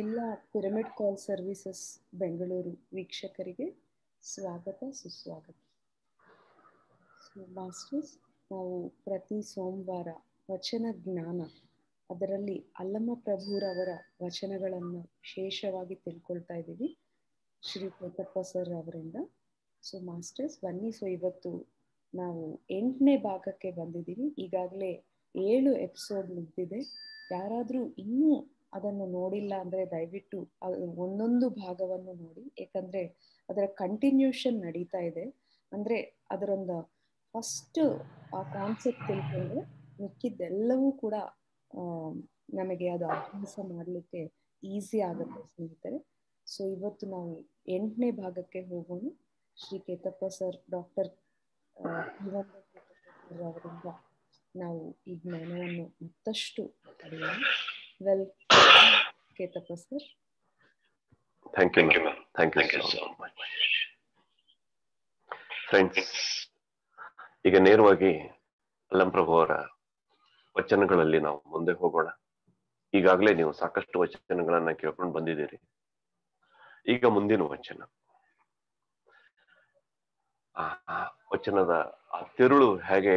ಎಲ್ಲ ಪಿರಮಿಡ್ ಕಾಲ್ ಸರ್ವಿಸಸ್ ಬೆಂಗಳೂರು ವೀಕ್ಷಕರಿಗೆ ಸ್ವಾಗತ ಸುಸ್ವಾಗತ. ಸೊ ಮಾಸ್ಟರ್ಸ್, ನಾವು ಪ್ರತಿ ಸೋಮವಾರ ವಚನ ಜ್ಞಾನ ಅದರಲ್ಲಿ ಅಲ್ಲಮ್ಮ ಪ್ರಭುರವರ ವಚನಗಳನ್ನು ವಿಶೇಷವಾಗಿ ತಿಳ್ಕೊಳ್ತಾ ಇದ್ದೀವಿ ಶ್ರೀ ಪ್ರತಾಪ ಸರ್ ಅವರಿಂದ. ಸೊ ಮಾಸ್ಟರ್ಸ್ ಬನ್ನಿ, ಸೊ ಇವತ್ತು ನಾವು 8ನೇ ಭಾಗಕ್ಕೆ ಬಂದಿದ್ದೀವಿ. ಈಗಾಗಲೇ 7 ಎಪಿಸೋಡ್ ಮುಗಿದಿದೆ. ಯಾರಾದರೂ ಇನ್ನೂ ಅದನ್ನು ನೋಡಿಲ್ಲ ಅಂದರೆ ದಯವಿಟ್ಟು ಒಂದೊಂದು ಭಾಗವನ್ನು ನೋಡಿ, ಏಕೆಂದರೆ ಅದರ ಕಂಟಿನ್ಯೂಷನ್ ನಡೀತಾ ಇದೆ. ಅಂದರೆ ಅದರೊಂದು ಫಸ್ಟ್ ಆ ಕಾನ್ಸೆಪ್ಟ್ ತಿಳ್ಕೊಂಡ್ರೆ ಮಿಕ್ಕಿದ್ದೆಲ್ಲವೂ ಕೂಡ ನಮಗೆ ಅದು ಅಭ್ಯಾಸ ಮಾಡಲಿಕ್ಕೆ ಈಸಿ ಆಗುತ್ತೆ ಸ್ನೇಹಿತರೆ. ಸೊ ಇವತ್ತು ನಾವು 8ನೇ ಭಾಗಕ್ಕೆ ಹೋಗೋಣ. ಶ್ರೀ ಕೇತಪ್ಪ ಸರ್, ಡಾಕ್ಟರ್ ಜೀವಂಧರ್ ಕೆತ್ತಪ್ಪ ಅವರಿಂದ ನಾವು ಈ ಜ್ಞಾನವನ್ನು ಮತ್ತಷ್ಟು ಪಡೆಯೋಣ. Kethapp sir, thank you ma'am, thank you so much friends. ಈಗ ನೇರವಾಗಿ ಅಲ್ಲಂಪ್ರಭು ಅವರ ವಚನಗಳಲ್ಲಿ ನಾವು ಮುಂದೆ ಹೋಗೋಣ. ಈಗಾಗಲೇ ನೀವು ಸಾಕಷ್ಟು ವಚನಗಳನ್ನು ಕೇಳ್ಕೊಂಡು ಬಂದಿದ್ದೀರಿ. ಈಗ ಮುಂದಿನ ವಚನ, ಆ ವಚನದ ಆ ತಿರುಳು ಹೇಗೆ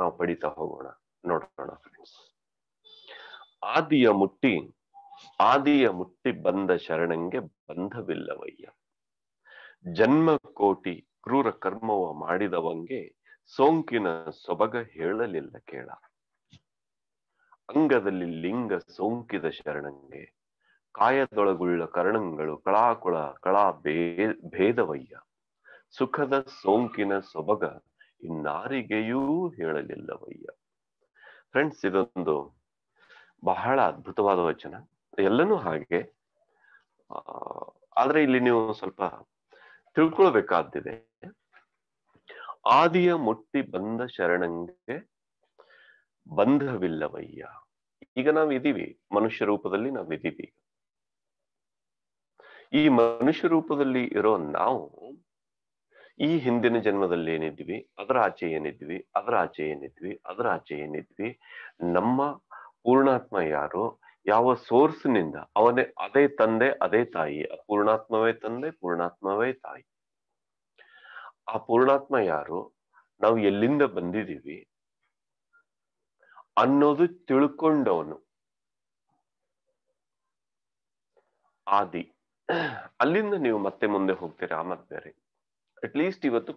ನಾವು ಪಡಿತಾ ಹೋಗೋಣ ನೋಡೋಣ ಫ್ರೆಂಡ್ಸ್. ಆದಿಯ ಮುಟ್ಟಿ ಬಂದ ಶರಣಂಗೆ ಬಂಧವಿಲ್ಲವಯ್ಯ, ಜನ್ಮ ಕೋಟಿ ಕ್ರೂರ ಕರ್ಮವ ಮಾಡಿದವಂಗೆ ಸೋಂಕಿನ ಸೊಬಗ ಹೇಳಲಿಲ್ಲ ಕೇಳ. ಅಂಗದಲ್ಲಿ ಲಿಂಗ ಸೋಂಕಿದ ಶರಣಂಗೆ ಕಾಯದೊಳಗುಳ್ಳ ಕರಣಗಳು ಕಳಾಕುಳ ಕಳಾ ಭೇದವಯ್ಯ, ಸುಖದ ಸೋಂಕಿನ ಸೊಬಗ ಇನ್ನಾರಿಗೆಯೂ ಹೇಳಲಿಲ್ಲವಯ್ಯ. ಫ್ರೆಂಡ್ಸ್, ಇದೊಂದು ಬಹಳ ಅದ್ಭುತವಾದ ವಚನ. ಎಲ್ಲನೂ ಹಾಗೆ, ಆದ್ರೆ ಇಲ್ಲಿ ನೀವು ಸ್ವಲ್ಪ ತಿಳ್ಕೊಳ್ಬೇಕಾದ್ದಿದೆ. ಆದಿಯ ಮುಟ್ಟಿ ಬಂದ ಶರಣಂಗೆ ಬಂಧವಿಲ್ಲವಯ್ಯ. ಈಗ ನಾವಿದ್ದೀವಿ, ಮನುಷ್ಯ ರೂಪದಲ್ಲಿ ನಾವಿದ್ದೀವಿ. ಈ ಮನುಷ್ಯ ರೂಪದಲ್ಲಿ ಇರೋ ನಾವು ಈ ಹಿಂದಿನ ಜನ್ಮದಲ್ಲಿ ಏನಿದ್ವಿ, ಅದರ ಆಚೆ ಏನಿದ್ವಿ, ನಮ್ಮ ಪೂರ್ಣಾತ್ಮ ಯಾರು, ಯಾವ ಸೋರ್ಸ್ನಿಂದ ಅವನೇ, ಅದೇ ತಂದೆ ಅದೇ ತಾಯಿ, ಪೂರ್ಣಾತ್ಮವೇ ತಂದೆ ಪೂರ್ಣಾತ್ಮವೇ ತಾಯಿ. ಆ ಪೂರ್ಣಾತ್ಮ ಯಾರು, ನಾವು ಎಲ್ಲಿಂದ ಬಂದಿದ್ದೀವಿ ಅನ್ನೋದು ತಿಳ್ಕೊಂಡವನು ಆದಿ. ಅಲ್ಲಿಂದ ನೀವು ಮತ್ತೆ ಮುಂದೆ ಹೋಗ್ತೀರಿ, ಆ ಮತ್ತೆ ಬೇರೆ. ಅಟ್ಲೀಸ್ಟ್ ಇವತ್ತು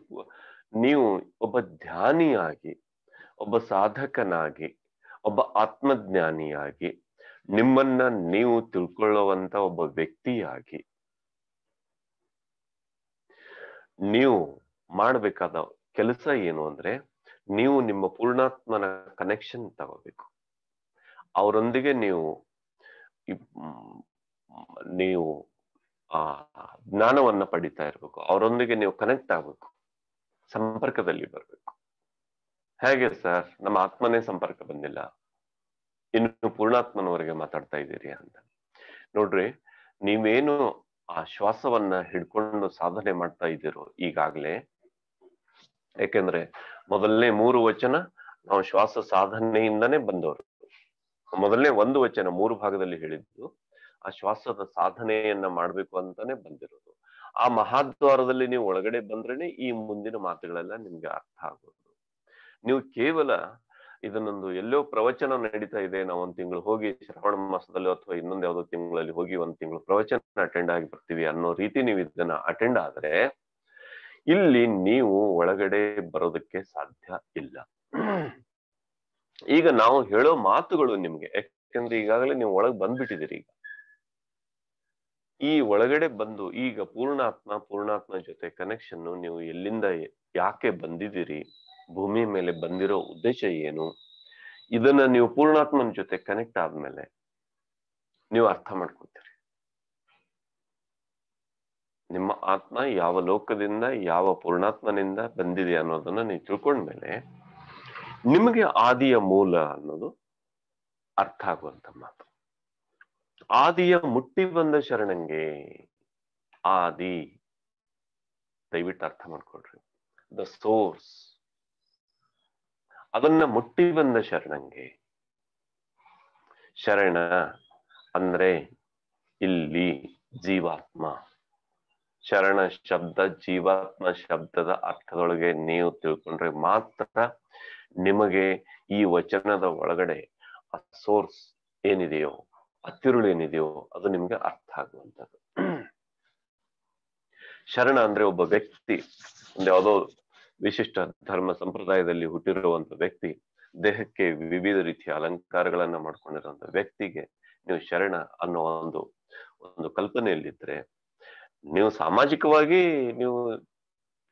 ನೀವು ಒಬ್ಬ ಧ್ಯಾನಿಯಾಗಿ, ಒಬ್ಬ ಸಾಧಕನಾಗಿ, ಒಬ್ಬ ಆತ್ಮಜ್ಞಾನಿಯಾಗಿ, ನಿಮ್ಮನ್ನ ನೀವು ತಿಳ್ಕೊಳ್ಳುವಂತ ಒಬ್ಬ ವ್ಯಕ್ತಿಯಾಗಿ ನೀವು ಮಾಡಬೇಕಾದ ಕೆಲಸ ಏನು ಅಂದ್ರೆ, ನೀವು ನಿಮ್ಮ ಪೂರ್ಣಾತ್ಮನ ಕನೆಕ್ಷನ್ ತಗೋಬೇಕು. ಅವರೊಂದಿಗೆ ನೀವು ಆ ಜ್ಞಾನವನ್ನ ಪಡಿತಾ ಇರ್ಬೇಕು. ಅವರೊಂದಿಗೆ ನೀವು ಕನೆಕ್ಟ್ ಆಗ್ಬೇಕು, ಸಂಪರ್ಕದಲ್ಲಿ ಬರ್ಬೇಕು. ಹೇಗೆ ಸರ್, ನಮ್ಮ ಆತ್ಮನೇ ಸಂಪರ್ಕ ಬಂದಿಲ್ಲ, ಇನ್ನು ಪೂರ್ಣಾತ್ಮನವರೆಗೆ ಮಾತಾಡ್ತಾ ಇದ್ದೀರಿ ಅಂತ ನೋಡ್ರಿ. ನೀವೇನು ಆ ಶ್ವಾಸವನ್ನ ಹಿಡ್ಕೊಂಡು ಸಾಧನೆ ಮಾಡ್ತಾ ಇದ್ದೀರೋ ಈಗಾಗ್ಲೇ, ಯಾಕೆಂದ್ರೆ ಮೊದಲನೇ 3 ವಚನ ನಾವು ಶ್ವಾಸ ಸಾಧನೆಯಿಂದಾನೇ ಬಂದವರು. ಮೊದಲನೇ 1 ವಚನ 3 ಭಾಗದಲ್ಲಿ ಹೇಳಿದ್ದು ಆ ಶ್ವಾಸದ ಸಾಧನೆಯನ್ನ ಮಾಡ್ಬೇಕು ಅಂತಾನೆ ಬಂದಿರೋದು. ಆ ಮಹಾದ್ವಾರದಲ್ಲಿ ನೀವು ಒಳಗಡೆ ಬಂದ್ರೇನೆ ಈ ಮುಂದಿನ ಮಾತುಗಳೆಲ್ಲ ನಿಮ್ಗೆ ಅರ್ಥ ಆಗೋದು. ನೀವು ಕೇವಲ ಇದನ್ನೊಂದು ಎಲ್ಲೋ ಪ್ರವಚನ ನಡೀತಾ ಇದೆ, ನಾವು 1 ತಿಂಗಳು ಹೋಗಿ ಶ್ರಾವಣ ಮಾಸದಲ್ಲಿ ಅಥವಾ ಇನ್ನೊಂದು ಯಾವುದೋ ತಿಂಗಳಲ್ಲಿ ಹೋಗಿ 1 ತಿಂಗಳು ಪ್ರವಚನ ಅಟೆಂಡ್ ಆಗಿ ಬರ್ತೀವಿ ಅನ್ನೋ ರೀತಿ ನೀವು ಇದನ್ನ ಅಟೆಂಡ್ ಆದ್ರೆ ಇಲ್ಲಿ ನೀವು ಒಳಗಡೆ ಬರೋದಕ್ಕೆ ಸಾಧ್ಯ ಇಲ್ಲ. ಈಗ ನಾವು ಹೇಳೋ ಮಾತುಗಳು ನಿಮ್ಗೆ, ಯಾಕೆಂದ್ರೆ ಈಗಾಗಲೇ ನೀವು ಒಳಗೆ ಬಂದ್ಬಿಟ್ಟಿದ್ದೀರಿ. ಈಗ ಈ ಒಳಗಡೆ ಬಂದು ಈಗ ಪೂರ್ಣಾತ್ಮ ಜೊತೆ ಕನೆಕ್ಷನ್ನು, ನೀವು ಎಲ್ಲಿಂದ ಯಾಕೆ ಬಂದಿದ್ದೀರಿ, ಭೂಮಿ ಮೇಲೆ ಬಂದಿರೋ ಉದ್ದೇಶ ಏನು, ಇದನ್ನ ನೀವು ಪೂರ್ಣಾತ್ಮನ ಜೊತೆ ಕನೆಕ್ಟ್ ಆದ್ಮೇಲೆ ನೀವು ಅರ್ಥ ಮಾಡ್ಕೊತೀರಿ. ನಿಮ್ಮ ಆತ್ಮ ಯಾವ ಲೋಕದಿಂದ, ಯಾವ ಪೂರ್ಣಾತ್ಮನಿಂದ ಬಂದಿದೆ ಅನ್ನೋದನ್ನ ನೀವು ತಿಳ್ಕೊಂಡ್ಮೇಲೆ ನಿಮಗೆ ಆದಿಯ ಮೂಲ ಅನ್ನೋದು ಅರ್ಥ ಆಗುವಂತ ಮಾತು. ಆದಿಯ ಮುಟ್ಟಿ ಬಂದ ಶರಣಂಗೆ, ಆದಿ, ದಯವಿಟ್ಟು ಅರ್ಥ ಮಾಡ್ಕೊಳ್ರಿ, ದ ಸೋರ್ಸ್, ಅದನ್ನ ಮುಟ್ಟಿ ಬಂದ ಶರಣಂಗೆ. ಶರಣ ಅಂದ್ರೆ ಇಲ್ಲಿ ಜೀವಾತ್ಮ. ಶರಣ ಶಬ್ದ ಜೀವಾತ್ಮ ಶಬ್ದದ ಅರ್ಥದೊಳಗೆ ನೀವು ತಿಳ್ಕೊಂಡ್ರೆ ಮಾತ್ರ ನಿಮಗೆ ಈ ವಚನದ ಒಳಗಡೆ ಆ ಸೋರ್ಸ್ ಏನಿದೆಯೋ, ಅತ್ತಿರುಳೇನಿದೆಯೋ ಅದು ನಿಮ್ಗೆ ಅರ್ಥ ಆಗುವಂಥದ್ದು. ಶರಣ ಅಂದ್ರೆ ಒಬ್ಬ ವ್ಯಕ್ತಿ, ಒಂದು ಯಾವುದೋ ವಿಶಿಷ್ಟ ಧರ್ಮ ಸಂಪ್ರದಾಯದಲ್ಲಿ ಹುಟ್ಟಿರುವಂತ ವ್ಯಕ್ತಿ, ದೇಹಕ್ಕೆ ವಿವಿಧ ರೀತಿಯ ಅಲಂಕಾರಗಳನ್ನ ಮಾಡ್ಕೊಂಡಿರುವಂತ ವ್ಯಕ್ತಿಗೆ ನೀವು ಶರಣ ಅನ್ನೋ ಒಂದು ಒಂದು ಕಲ್ಪನೆಯಲ್ಲಿದ್ರೆ ನೀವು ಸಾಮಾಜಿಕವಾಗಿ ನೀವು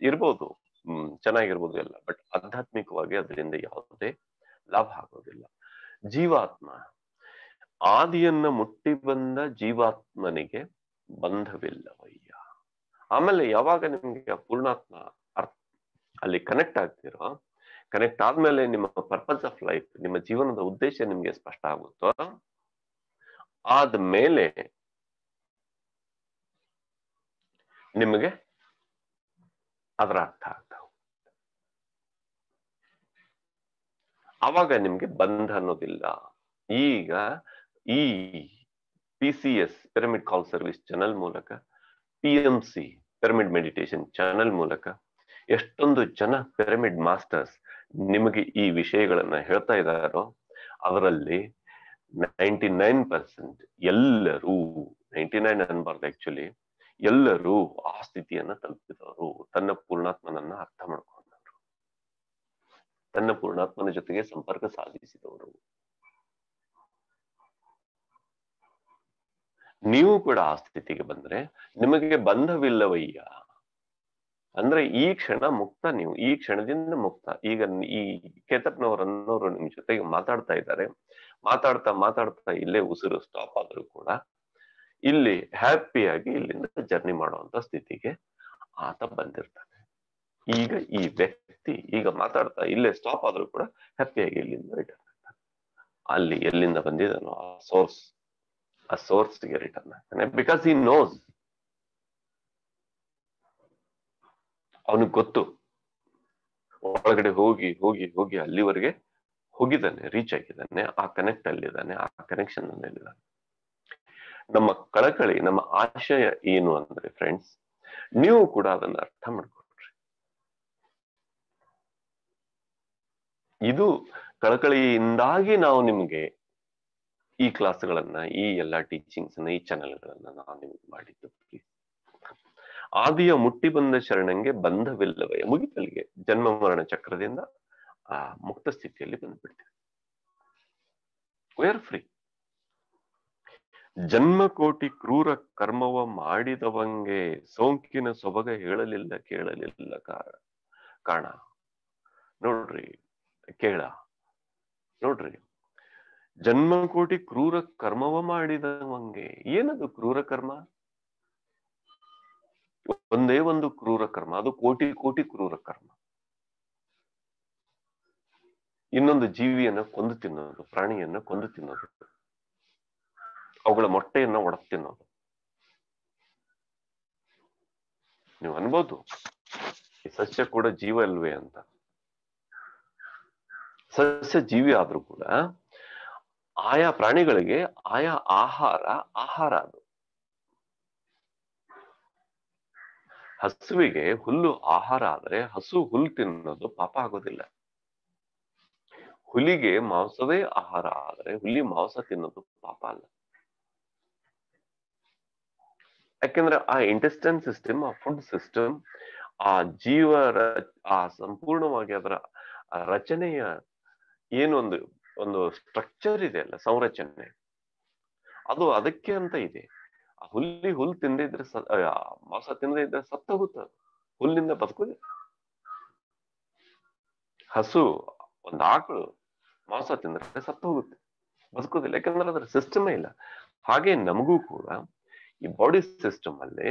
ಇರ್ಬೋದು, ಚೆನ್ನಾಗಿರ್ಬೋದು ಎಲ್ಲ, ಬಟ್ ಆಧ್ಯಾತ್ಮಿಕವಾಗಿ ಅದರಿಂದ ಯಾವುದೇ ಲಾಭ ಆಗೋದಿಲ್ಲ. ಜೀವಾತ್ಮ, ಆದಿಯನ್ನ ಮುಟ್ಟಿ ಬಂದ ಜೀವಾತ್ಮನಿಗೆ ಬಂಧವಿಲ್ಲವಯ್ಯ. ಆಮೇಲೆ ಯಾವಾಗ ನಿಮ್ಗೆ ಪೂರ್ಣಾತ್ಮ ಅಲ್ಲಿ ಕನೆಕ್ಟ್ ಆಗ್ತಿರೋ, ಕನೆಕ್ಟ್ ಆದ್ಮೇಲೆ ನಿಮ್ಮ ಪರ್ಪಸ್ ಆಫ್ ಲೈಫ್, ನಿಮ್ಮ ಜೀವನದ ಉದ್ದೇಶ ನಿಮ್ಗೆ ಸ್ಪಷ್ಟ ಆಗುತ್ತೋ, ಆದ್ಮೇಲೆ ನಿಮಗೆ ಅದರ ಅರ್ಥ ಆಗ್ತಾವ. ಆವಾಗ ನಿಮ್ಗೆ ಬಂಧ ಅನ್ನೋದಿಲ್ಲ. ಈಗ ಈ PCS pyramid call service channel ಮೂಲಕ, PMC ಪಿರಮಿಡ್ ಮೆಡಿಟೇಷನ್ ಚಾನಲ್ ಮೂಲಕ ಎಷ್ಟೊಂದು ಜನ ಪಿರಮಿಡ್ ಮಾಸ್ಟರ್ಸ್ ನಿಮಗೆ ಈ ವಿಷಯಗಳನ್ನ ಹೇಳ್ತಾ ಇದ್ದಾರೋ, ಅದರಲ್ಲಿ 99% ಎಲ್ಲರೂ, 99 ಅನ್ಬಾರ್ದು ಆಕ್ಚುಲಿ, ಎಲ್ಲರೂ ಆ ಸ್ಥಿತಿಯನ್ನ ತಲುಪಿದವರು, ತನ್ನ ಪೂರ್ಣಾತ್ಮನನ್ನ ಅರ್ಥ ಮಾಡ್ಕೊಂಡವರು, ತನ್ನ ಪೂರ್ಣಾತ್ಮನ ಜೊತೆಗೆ ಸಂಪರ್ಕ ಸಾಧಿಸಿದವರು. ನೀವು ಕೂಡ ಆ ಸ್ಥಿತಿಗೆ ಬಂದ್ರೆ ನಿಮಗೆ ಬಂಧವಿಲ್ಲವಯ್ಯ ಅಂದ್ರೆ ಈ ಕ್ಷಣ ಮುಕ್ತ, ನೀವು ಈ ಕ್ಷಣದಿಂದ ಮುಕ್ತ. ಈಗ ಈ ಕೇತಪ್ಪನವರ್ ಅನ್ನೋರು ನಿಮ್ ಜೊತೆಗೆ ಮಾತಾಡ್ತಾ ಇದ್ದಾರೆ, ಮಾತಾಡ್ತಾ ಮಾತಾಡ್ತಾ ಇಲ್ಲೇ ಉಸಿರು ಸ್ಟಾಪ್ ಆದ್ರೂ ಕೂಡ ಇಲ್ಲಿ ಹ್ಯಾಪಿಯಾಗಿ ಇಲ್ಲಿಂದ ಜರ್ನಿ ಮಾಡುವಂತ ಸ್ಥಿತಿಗೆ ಆತ ಬಂದಿರ್ತಾನೆ. ಈಗ ಈ ವ್ಯಕ್ತಿ ಈಗ ಮಾತಾಡ್ತಾ ಇಲ್ಲೇ ಸ್ಟಾಪ್ ಆದ್ರೂ ಕೂಡ ಹ್ಯಾಪಿಯಾಗಿ ಇಲ್ಲಿಂದ ರಿಟರ್ನ್ ಆಗ್ತಾನೆ. ಅಲ್ಲಿ ಎಲ್ಲಿಂದ ಬಂದಿದ್ದಾನೋ ಆ ಸೋರ್ಸ್ಗೆ ರಿಟರ್ನ್ ಆಗ್ತಾನೆ. ಬಿಕಾಸ್ ಹಿ ನೋಸ್, ಅವನಿಗೆ ಗೊತ್ತು, ಒಳಗಡೆ ಹೋಗಿ ಹೋಗಿ ಹೋಗಿ ಅಲ್ಲಿವರೆಗೆ ಹೋಗಿದ್ದಾನೆ, ರೀಚ್ ಆಗಿದ್ದಾನೆ, ಆ ಕನೆಕ್ಟ್ ಅಲ್ಲಿದ್ದಾನೆ, ಆ ಕನೆಕ್ಷನ್ ಅಲ್ಲಿದ್ದಾನೆ. ನಮ್ಮ ಕಳಕಳಿ, ನಮ್ಮ ಆಶಯ ಏನು ಅಂದ್ರೆ ಫ್ರೆಂಡ್ಸ್, ನೀವು ಕೂಡ ಅದನ್ನ ಅರ್ಥ ಮಾಡ್ಕೊಳ್ರಿ. ಇದು ಕಳಕಳಿಯಿಂದಾಗಿ ನಾವು ನಿಮ್ಗೆ ಈ ಕ್ಲಾಸ್ಗಳನ್ನ, ಈ ಎಲ್ಲಾ ಟೀಚಿಂಗ್ಸ್ ಅನ್ನ, ಈ ಚಾನೆಲ್ಗಳನ್ನ ನಾವು ನಿಮ್ಗೆ ಮಾಡಿದ್ದು. ಆದಿಯ ಮುಟ್ಟಿ ಬಂದ ಶರಣಂಗೆ ಬಂಧವಿಲ್ಲವೇ, ಮುಗಿತಲಿಗೆ ಜನ್ಮ ಮರಣ ಚಕ್ರದಿಂದ ಆ ಮುಕ್ತ ಸ್ಥಿತಿಯಲ್ಲಿ ಬಂದ್ಬಿಡ್ತೀವಿ. We're free. ಜನ್ಮ ಕೋಟಿ ಕ್ರೂರ ಕರ್ಮವ ಮಾಡಿದವಂಗೆ ಸೋಂಕಿನ ಸೊಬಗ ಹೇಳಲಿಲ್ಲ ಕೇಳಲಿಲ್ಲ ಕಾರಣ. ನೋಡ್ರಿ, ಕೇಳ ನೋಡ್ರಿ, ಜನ್ಮ ಕೋಟಿ ಕ್ರೂರ ಕರ್ಮವ ಮಾಡಿದವಂಗೆ. ಏನದು ಕ್ರೂರ ಕರ್ಮ? ಒಂದೇ ಒಂದು ಕ್ರೂರ ಕರ್ಮ, ಅದು ಕೋಟಿ ಕೋಟಿ ಕ್ರೂರ ಕರ್ಮ. ಇನ್ನೊಂದು ಜೀವಿಯನ್ನ ಕೊಂದು ತಿನ್ನೋದು, ಪ್ರಾಣಿಯನ್ನ ಕೊಂದು ತಿನ್ನೋದು, ಅವುಗಳ ಮೊಟ್ಟೆಯನ್ನ ಒಡೆದು ತಿನ್ನೋದು. ನೀವು ಅನ್ಬೋದು ಈ ಸಸ್ಯ ಕೂಡ ಜೀವ ಅಲ್ವೇ ಅಂತ. ಸಸ್ಯ ಜೀವಿ ಆದ್ರೂ ಕೂಡ ಆಯಾ ಪ್ರಾಣಿಗಳಿಗೆ ಆಯಾ ಆಹಾರ ಅದು. ಹಸುವಿಗೆ ಹುಲ್ಲು ಆಹಾರ ಆದ್ರೆ ಹಸು ಹುಲ್ಲು ತಿನ್ನೋದು ಪಾಪ ಆಗೋದಿಲ್ಲ. ಹುಲಿಗೆ ಮಾಂಸವೇ ಆಹಾರ ಆದ್ರೆ ಹುಲಿ ಮಾಂಸ ತಿನ್ನೋದು ಪಾಪ ಅಲ್ಲ. ಯಾಕೆಂದ್ರೆ ಆ ಇಂಟೆಸ್ಟೈನ್ ಸಿಸ್ಟಮ್, ಆ ಫುಡ್ ಸಿಸ್ಟಮ್, ಆ ಸಂಪೂರ್ಣವಾಗಿ ಅದರ ರಚನೆಯ ಏನೊಂದು ಒಂದು ಸ್ಟ್ರಕ್ಚರ್ ಇದೆ ಅಲ್ಲ, ಸಂರಚನೆ, ಅದು ಅದಕ್ಕೆ ಅಂತ ಇದೆ. ಆ ಹುಲಿ ಹುಲ್ ತಿಂದಿದ್ರೆ, ಮಾಂಸ ತಿಂದೇ ಇದ್ರೆ ಸತ್ತ ಹೋಗುತ್ತ, ಹುಲ್ಲಿಂದ ಬದುಕುದು. ಹಸು, ಒಂದು ಆಕಳು ಮಾಂಸ ತಿಂದ್ರೆ ಸತ್ತ ಹೋಗುತ್ತೆ, ಬದುಕುದಿಲ್ಲ. ಯಾಕಂದ್ರೆ ಅದ್ರ ಸಿಸ್ಟಮೇ ಇಲ್ಲ. ಹಾಗೆ ನಮಗೂ ಕೂಡ ಈ ಬಾಡಿ ಸಿಸ್ಟಮ್ ಅಲ್ಲಿ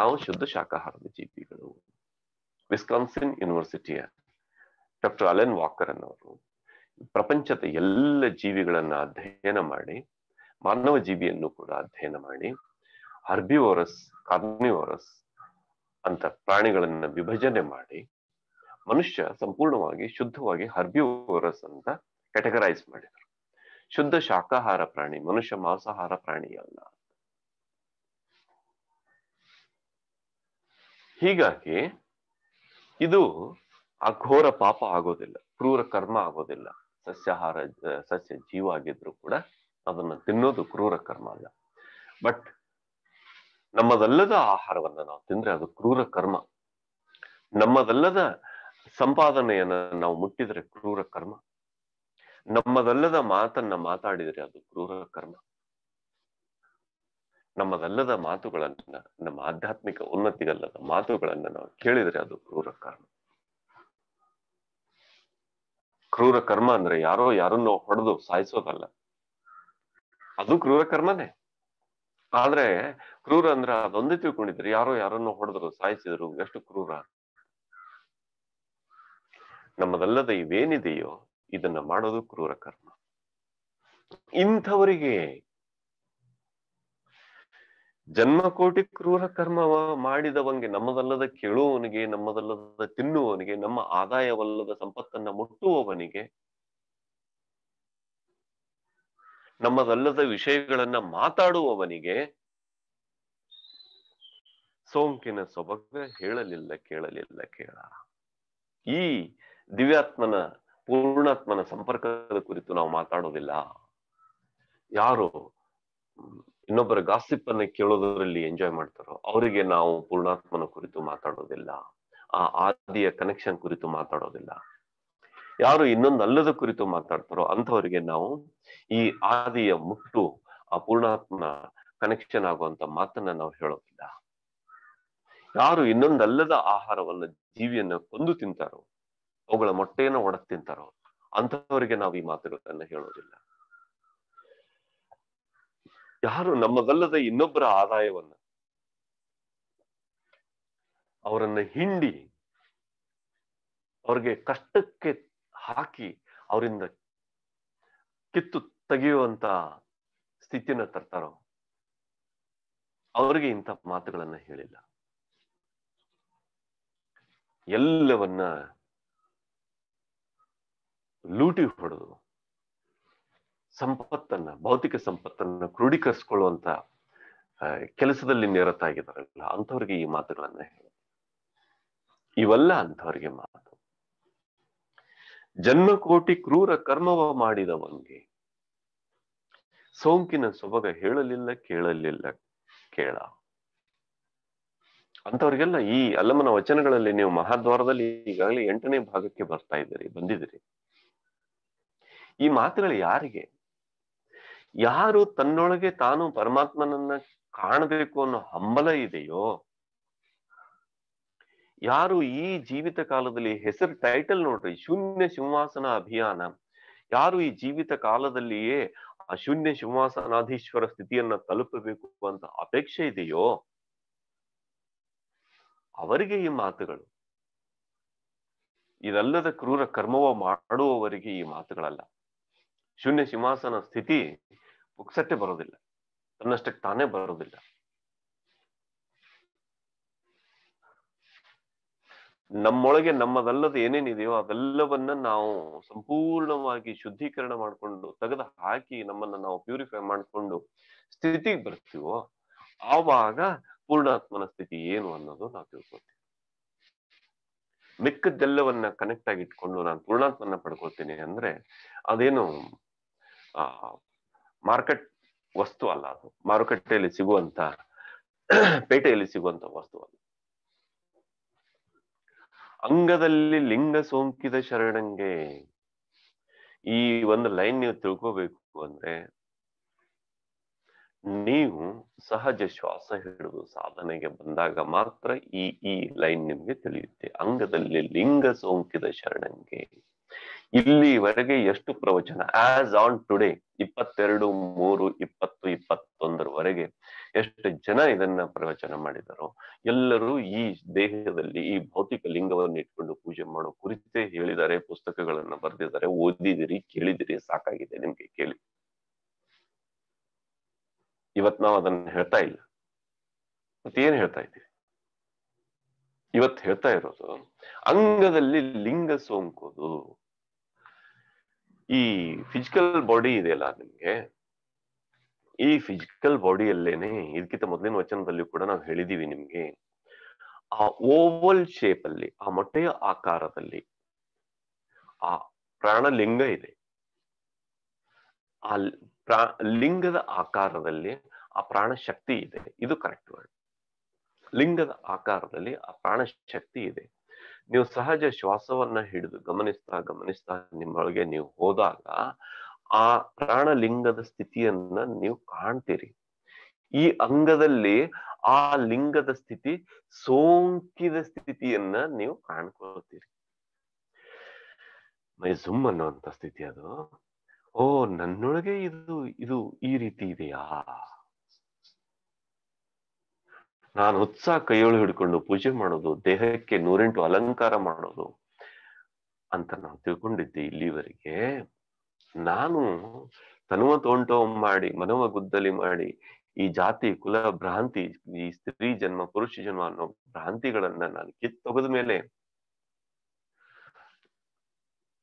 ನಾವು ಶುದ್ಧ ಶಾಖಾಹಾರದ ಜೀವಿಗಳು. ವಿಸ್ಕಾನ್ಸಿನ್ ಯೂನಿವರ್ಸಿಟಿಯ ಡಾಕ್ಟರ್ ಅಲೆನ್ ವಾಕರ್ ಅನ್ನೋರು ಪ್ರಪಂಚದ ಎಲ್ಲ ಜೀವಿಗಳನ್ನ ಅಧ್ಯಯನ ಮಾಡಿ, ಮಾನವ ಜೀವಿಯನ್ನು ಕೂಡ ಅಧ್ಯಯನ ಮಾಡಿ, ಹರ್ಬಿವೋರಸ್ ಕಾರ್ನಿವೋರಸ್ ಅಂತ ಪ್ರಾಣಿಗಳನ್ನ ವಿಭಜನೆ ಮಾಡಿ ಮನುಷ್ಯ ಸಂಪೂರ್ಣವಾಗಿ ಶುದ್ಧವಾಗಿ ಹರ್ಬಿವೋರಸ್ ಅಂತ ಕ್ಯಾಟಗರೈಸ್ ಮಾಡಿದರು. ಶುದ್ಧ ಶಾಕಾಹಾರ ಪ್ರಾಣಿ, ಮನುಷ್ಯ ಮಾಂಸಾಹಾರ ಪ್ರಾಣಿ ಅಲ್ಲ. ಹೀಗಾಗಿ ಇದು ಅಘೋರ ಪಾಪ ಆಗೋದಿಲ್ಲ, ಕ್ರೂರ ಕರ್ಮ ಆಗೋದಿಲ್ಲ. ಸಸ್ಯಾಹಾರ ಸಸ್ಯ ಜೀವ ಆಗಿದ್ರು ಕೂಡ ಅದನ್ನು ತಿನ್ನೋದು ಕ್ರೂರ ಕರ್ಮ ಅಲ್ಲ. ಬಟ್ ನಮ್ಮದಲ್ಲದ ಆಹಾರವನ್ನು ನಾವು ತಿಂದ್ರೆ ಅದು ಕ್ರೂರ ಕರ್ಮ. ನಮ್ಮದಲ್ಲದ ಸಂಪಾದನೆಯನ್ನು ನಾವು ಮುಟ್ಟಿದ್ರೆ ಕ್ರೂರ ಕರ್ಮ. ನಮ್ಮದಲ್ಲದ ಮಾತನ್ನ ಮಾತಾಡಿದ್ರೆ ಅದು ಕ್ರೂರ ಕರ್ಮ. ನಮ್ಮದಲ್ಲದ ಮಾತುಗಳನ್ನ, ನಮ್ಮ ಆಧ್ಯಾತ್ಮಿಕ ಉನ್ನತಿಗಲ್ಲದ ಮಾತುಗಳನ್ನ ನಾವು ಕೇಳಿದ್ರೆ ಅದು ಕ್ರೂರ ಕರ್ಮ. ಕ್ರೂರ ಕರ್ಮ ಅಂದ್ರೆ ಯಾರೋ ಯಾರನ್ನೋ ಹೊಡೆದು ಸಾಯಿಸೋದಲ್ಲ, ಅದು ಕ್ರೂರ ಕರ್ಮನೇ. ಆದ್ರೆ ಕ್ರೂರ ಅಂದ್ರೆ ಅದೊಂದೇ ತಿಳ್ಕೊಂಡಿದ್ರೆ ಯಾರೋ ಯಾರನ್ನೋ ಹೊಡೆದ್ರು ಸಾಯಿಸಿದ್ರು ಎಷ್ಟು ಕ್ರೂರ. ನಮ್ಮದಲ್ಲದ ಇವೇನಿದೆಯೋ ಇದನ್ನ ಮಾಡೋದು ಕ್ರೂರ ಕರ್ಮ. ಇಂಥವರಿಗೆ ಜನ್ಮಕೋಟಿ ಕ್ರೂರ ಕರ್ಮ ಮಾಡಿದವಂಗೆ, ನಮ್ಮದಲ್ಲದ ಕೇಳುವವನಿಗೆ, ನಮ್ಮದಲ್ಲದ ತಿನ್ನುವವನಿಗೆ, ನಮ್ಮ ಆದಾಯವಲ್ಲದ ಸಂಪತ್ತನ್ನ ಮುಟ್ಟುವವನಿಗೆ, ನಮ್ಮದಲ್ಲದ ವಿಷಯಗಳನ್ನ ಮಾತಾಡುವವನಿಗೆ ಸೋಂಕಿನ ಸೊಬಗ ಹೇಳಲಿಲ್ಲ ಕೇಳಲಿಲ್ಲ ಕೇಳ. ಈ ದಿವ್ಯಾತ್ಮನ ಪೂರ್ಣಾತ್ಮನ ಸಂಪರ್ಕದ ಕುರಿತು ನಾವು ಮಾತಾಡೋದಿಲ್ಲ. ಯಾರು ಇನ್ನೊಬ್ಬರ ಗಾಸಿಪ್ ಅನ್ನ ಕೇಳೋದ್ರಲ್ಲಿ ಎಂಜಾಯ್ ಮಾಡ್ತಾರೋ ಅವರಿಗೆ ನಾವು ಪೂರ್ಣಾತ್ಮನ ಕುರಿತು ಮಾತಾಡೋದಿಲ್ಲ, ಆ ಆದಿಯ ಕನೆಕ್ಷನ್ ಕುರಿತು ಮಾತಾಡೋದಿಲ್ಲ. ಯಾರು ಇನ್ನೊಂದು ಅಲ್ಲದ ಕುರಿತು ಮಾತಾಡ್ತಾರೋ ಅಂಥವರಿಗೆ ನಾವು ಈ ಆದಿಯ ಮುಟ್ಟು ಆ ಪೂರ್ಣಾತ್ಮನ ಕನೆಕ್ಷನ್ ಆಗುವಂತ ಮಾತನ್ನ ನಾವು ಹೇಳೋದಿಲ್ಲ. ಯಾರು ಇನ್ನೊಂದಲ್ಲದ ಆಹಾರವನ್ನ, ಜೀವಿಯನ್ನ ಕೊಂದು ತಿಂತಾರೋ, ಅವುಗಳ ಮೊಟ್ಟೆಯನ್ನು ಒಡೆದು ತಿಂತಾರೋ ಅಂಥವರಿಗೆ ನಾವು ಈ ಮಾತುಗಳನ್ನ ಹೇಳೋದಿಲ್ಲ. ಯಾರು ನಮ್ಮದಲ್ಲದ ಇನ್ನೊಬ್ಬರ ಆದಾಯವನ್ನ, ಅವರನ್ನ ಹಿಂಡಿ, ಅವ್ರಿಗೆ ಕಷ್ಟಕ್ಕೆ ಹಾಕಿ ಅವರಿಂದ ಕಿತ್ತು ತೆಗೆಯುವಂತ ಸ್ಥಿತಿಯನ್ನ ತರ್ತಾರೋ ಅವರಿಗೆ ಇಂಥ ಮಾತುಗಳನ್ನ ಹೇಳಿಲ್ಲ. ಎಲ್ಲವನ್ನ ಲೂಟಿ ಹೊಡೆದು ಸಂಪತ್ತನ್ನ, ಭೌತಿಕ ಸಂಪತ್ತನ್ನ ಕ್ರೋಢೀಕರಿಸಿಕೊಳ್ಳುವಂತ ಕೆಲಸದಲ್ಲಿ ನಿರತಾಗಿದ್ದಾರಲ್ಲ ಅಂಥವ್ರಿಗೆ ಈ ಮಾತುಗಳನ್ನ ಹೇಳಿ. ಇವೆಲ್ಲ ಅಂಥವ್ರಿಗೆ ಮಾತು. ಜನ್ಮಕೋಟಿ ಕ್ರೂರ ಕರ್ಮವ ಮಾಡಿದವಂಗೆ ಸೋಂಕಿನ ಸೊಬಗ ಹೇಳಲಿಲ್ಲ ಕೇಳಲಿಲ್ಲ ಕೇಳ. ಅಂಥವ್ರಿಗೆಲ್ಲ ಈ ಅಲ್ಲಮ್ಮನ ವಚನಗಳಲ್ಲಿ, ನೀವು ಮಹಾದ್ವಾರದಲ್ಲಿ ಈಗಾಗಲೇ 8ನೇ ಭಾಗಕ್ಕೆ ಬಂದಿದ್ದೀರಿ. ಈ ಮಾತುಗಳು ಯಾರಿಗೆ? ಯಾರು ತನ್ನೊಳಗೆ ತಾನು ಪರಮಾತ್ಮನನ್ನ ಕಾಣಬೇಕು ಅನ್ನೋ ಹಂಬಲ ಇದೆಯೋ, ಯಾರು ಈ ಜೀವಿತ ಕಾಲದಲ್ಲಿ, ಹೆಸರು ಟೈಟಲ್ ನೋಡ್ರಿ, ಶೂನ್ಯ ಸಿಂಹಾಸನ ಅಭಿಯಾನ, ಯಾರು ಈ ಜೀವಿತ ಕಾಲದಲ್ಲಿಯೇ ಆ ಶೂನ್ಯ ಸಿಂಹಾಸನಾಧೀಶ್ವರ ಸ್ಥಿತಿಯನ್ನ ತಲುಪಬೇಕು ಅಂತ ಅಪೇಕ್ಷೆ ಇದೆಯೋ ಅವರಿಗೆ ಈ ಮಾತುಗಳು. ಇದಲ್ಲದ ಕ್ರೂರ ಕರ್ಮವ ಮಾಡುವವರಿಗೆ ಈ ಮಾತುಗಳಲ್ಲ. ಶೂನ್ಯ ಸಿಂಹಾಸನ ಸ್ಥಿತಿ ಪುಕ್ಸಟ್ಟೆ ಬರೋದಿಲ್ಲ, ತನ್ನಷ್ಟಕ್ಕೆ ತಾನೇ ಬರೋದಿಲ್ಲ. ನಮ್ಮೊಳಗೆ ನಮ್ಮದಲ್ಲದ ಏನೇನಿದೆಯೋ ಅದೆಲ್ಲವನ್ನ ನಾವು ಸಂಪೂರ್ಣವಾಗಿ ಶುದ್ಧೀಕರಣ ಮಾಡಿಕೊಂಡು ತೆಗೆದು ಹಾಕಿ ನಮ್ಮನ್ನ ನಾವು ಪ್ಯೂರಿಫೈ ಮಾಡಿಕೊಂಡು ಸ್ಥಿತಿಗೆ ಬರ್ತೀವೋ ಆವಾಗ ಪೂರ್ಣಾತ್ಮನ ಸ್ಥಿತಿ ಏನು ಅನ್ನೋದು ನಾವು ತಿಳ್ಕೊತೀವಿ. ಮಿಕ್ಕದ್ದೆಲ್ಲವನ್ನ ಕನೆಕ್ಟ್ ಆಗಿ ಇಟ್ಕೊಂಡು ನಾನು ಪೂರ್ಣಾತ್ಮನ ಪಡ್ಕೊಳ್ತೀನಿ ಅಂದ್ರೆ ಅದೇನು ಮಾರ್ಕೆಟ್ ವಸ್ತು ಅಲ್ಲ, ಅದು ಮಾರುಕಟ್ಟೆಯಲ್ಲಿ ಸಿಗುವಂತ, ಪೇಟೆಯಲ್ಲಿ ಸಿಗುವಂತ ವಸ್ತು ಅಲ್ಲ. ಅಂಗದಲ್ಲಿ ಲಿಂಗ ಸೋಂಕಿದ ಶರಣಂಗೆ, ಈ ಒಂದು ಲೈನ್ ನೀವು ತಿಳ್ಕೋಬೇಕು ಅಂದ್ರೆ ನೀವು ಸಹಜ ಶ್ವಾಸ ಹಿಡಿದು ಸಾಧನೆಗೆ ಬಂದಾಗ ಮಾತ್ರ ಈ ಈ ಲೈನ್ ನಿಮ್ಗೆ ತಿಳಿಯುತ್ತೆ. ಅಂಗದಲ್ಲಿ ಲಿಂಗ ಸೋಂಕಿದ ಶರಣಂಗೆ. ಇಲ್ಲಿವರೆಗೆ ಎಷ್ಟು ಪ್ರವಚನ, ಆಸ್ ಆನ್ ಟುಡೇ 22/3/2021 ಎಷ್ಟು ಜನ ಇದನ್ನ ಪ್ರವಚನ ಮಾಡಿದಾರೋ ಎಲ್ಲರೂ ಈ ದೇಹದಲ್ಲಿ ಈ ಭೌತಿಕ ಲಿಂಗವನ್ನು ಇಟ್ಕೊಂಡು ಪೂಜೆ ಮಾಡೋ ಕುರಿತೇ ಹೇಳಿದ್ದಾರೆ, ಪುಸ್ತಕಗಳನ್ನ ಬರೆದಿದ್ದಾರೆ. ಓದಿದಿರಿ, ಕೇಳಿದಿರಿ, ಸಾಕಾಗಿದೆ ನಿಮ್ಗೆ ಕೇಳಿ. ಇವತ್ ನಾವು ಅದನ್ನ ಹೇಳ್ತಾ ಇಲ್ಲ, ಮತ್ತೇನ್ ಹೇಳ್ತಾ ಇದ್ದೀವಿ? ಇವತ್ತು ಹೇಳ್ತಾ ಇರೋದು. ಅಂಗದಲ್ಲಿ ಲಿಂಗ ಸೋಂಕೋದು, ಈ ಫಿಸಿಕಲ್ ಬಾಡಿ ಇದೆಯಲ್ಲ ನಿಮ್ಗೆ, ಈ ಫಿಸಿಕಲ್ ಬಾಡಿಯಲ್ಲೇನೆ ಇದಕ್ಕಿಂತ ಮೊದಲಿನ ವಚನದಲ್ಲಿ ಕೂಡ ನಾವು ಹೇಳಿದೀವಿ ನಿಮ್ಗೆ, ಆ ಓವಲ್ ಶೇಪ್ ಅಲ್ಲಿ, ಆ ಮೊಟ್ಟೆಯ ಆಕಾರದಲ್ಲಿ ಆ ಪ್ರಾಣಲಿಂಗ ಇದೆ. ಆ ಲಿಂಗದ ಆಕಾರದಲ್ಲಿ ಆ ಪ್ರಾಣಶಕ್ತಿ ಇದೆ. ಇದು ಕರೆಕ್ಟ್ ವರ್ಡ್. ಲಿಂಗದ ಆಕಾರದಲ್ಲಿ ಆ ಪ್ರಾಣಶಕ್ತಿ ಇದೆ. ನೀವು ಸಹಜ ಶ್ವಾಸವನ್ನ ಹಿಡಿದು ಗಮನಿಸ್ತಾ ಗಮನಿಸ್ತಾ ನಿಮ್ಮೊಳಗೆ ನೀವು ಹೋದಾಗ ಆ ಪ್ರಾಣಲಿಂಗದ ಸ್ಥಿತಿಯನ್ನ ನೀವು ಕಾಣ್ತೀರಿ. ಈ ಅಂಗದಲ್ಲಿ ಆ ಲಿಂಗದ ಸ್ಥಿತಿ ಸೋಂಕಿದ ಸ್ಥಿತಿಯನ್ನ ನೀವು ಕಾಣ್ಕೊಳ್ತೀರಿ. ಮೈಝುಮ್ ಅನ್ನುವಂತ ಸ್ಥಿತಿ ಅದು. ಓ, ನನ್ನೊಳಗೆ ಇದು ಇದು ಈ ರೀತಿ ಇದೆಯಾ? ನಾನು ಉತ್ಸಾಹ ಕೈಯೊಳು ಹಿಡ್ಕೊಂಡು ಪೂಜೆ ಮಾಡೋದು, ದೇಹಕ್ಕೆ 108 ಅಲಂಕಾರ ಮಾಡೋದು ಅಂತ ನಾವು ತಿಳ್ಕೊಂಡಿದ್ದೆ ಇಲ್ಲಿವರೆಗೆ. ನಾನು ತನುವ ತೋಂಟೋ ಮಾಡಿ, ಮನವ ಗುದ್ದಲಿ ಮಾಡಿ, ಈ ಜಾತಿ ಕುಲ ಭ್ರಾಂತಿ, ಈ ಸ್ತ್ರೀ ಜನ್ಮ ಪುರುಷ ಜನ್ಮ ಅನ್ನೋ ಭ್ರಾಂತಿಗಳನ್ನ ನಾನು ಕಿತ್ತೊಗೆದ ಮೇಲೆ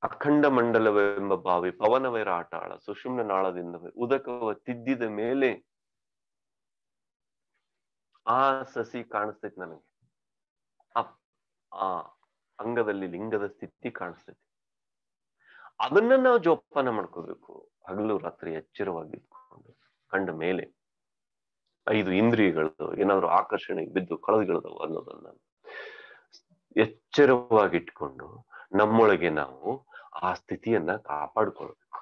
ಅಖಂಡ ಮಂಡಲವೆಂಬ ಬಾವಿ ಪವನವೈರಾಟಾಳ ಸುಷುಮ್ನ ನಾಳದಿಂದ ಉದಕವ ತಿದ್ದಿದ ಮೇಲೆ ಆ ಸಸಿ ಕಾಣಿಸ್ತೈತಿ ನನಗೆ. ಆ ಅಂಗದಲ್ಲಿ ಲಿಂಗದ ಸ್ಥಿತಿ ಕಾಣಿಸ್ತೈತಿ. ಅದನ್ನ ನಾವು ಜೋಪಾನ ಮಾಡ್ಕೋಬೇಕು ಹಗಲು ರಾತ್ರಿ ಎಚ್ಚರವಾಗಿ ಇಟ್ಕೊಂಡು. ಕಂಡ ಮೇಲೆ 5 ಇಂದ್ರಿಯಗಳದ್ದು ಏನಾದ್ರು ಆಕರ್ಷಣೆಗೆ ಬಿದ್ದು ಕಳೆದುಗಳದವು ಅನ್ನೋದನ್ನ ಎಚ್ಚರವಾಗಿಟ್ಕೊಂಡು ನಮ್ಮೊಳಗೆ ನಾವು ಆ ಸ್ಥಿತಿಯನ್ನ ಕಾಪಾಡ್ಕೊಳ್ಬೇಕು.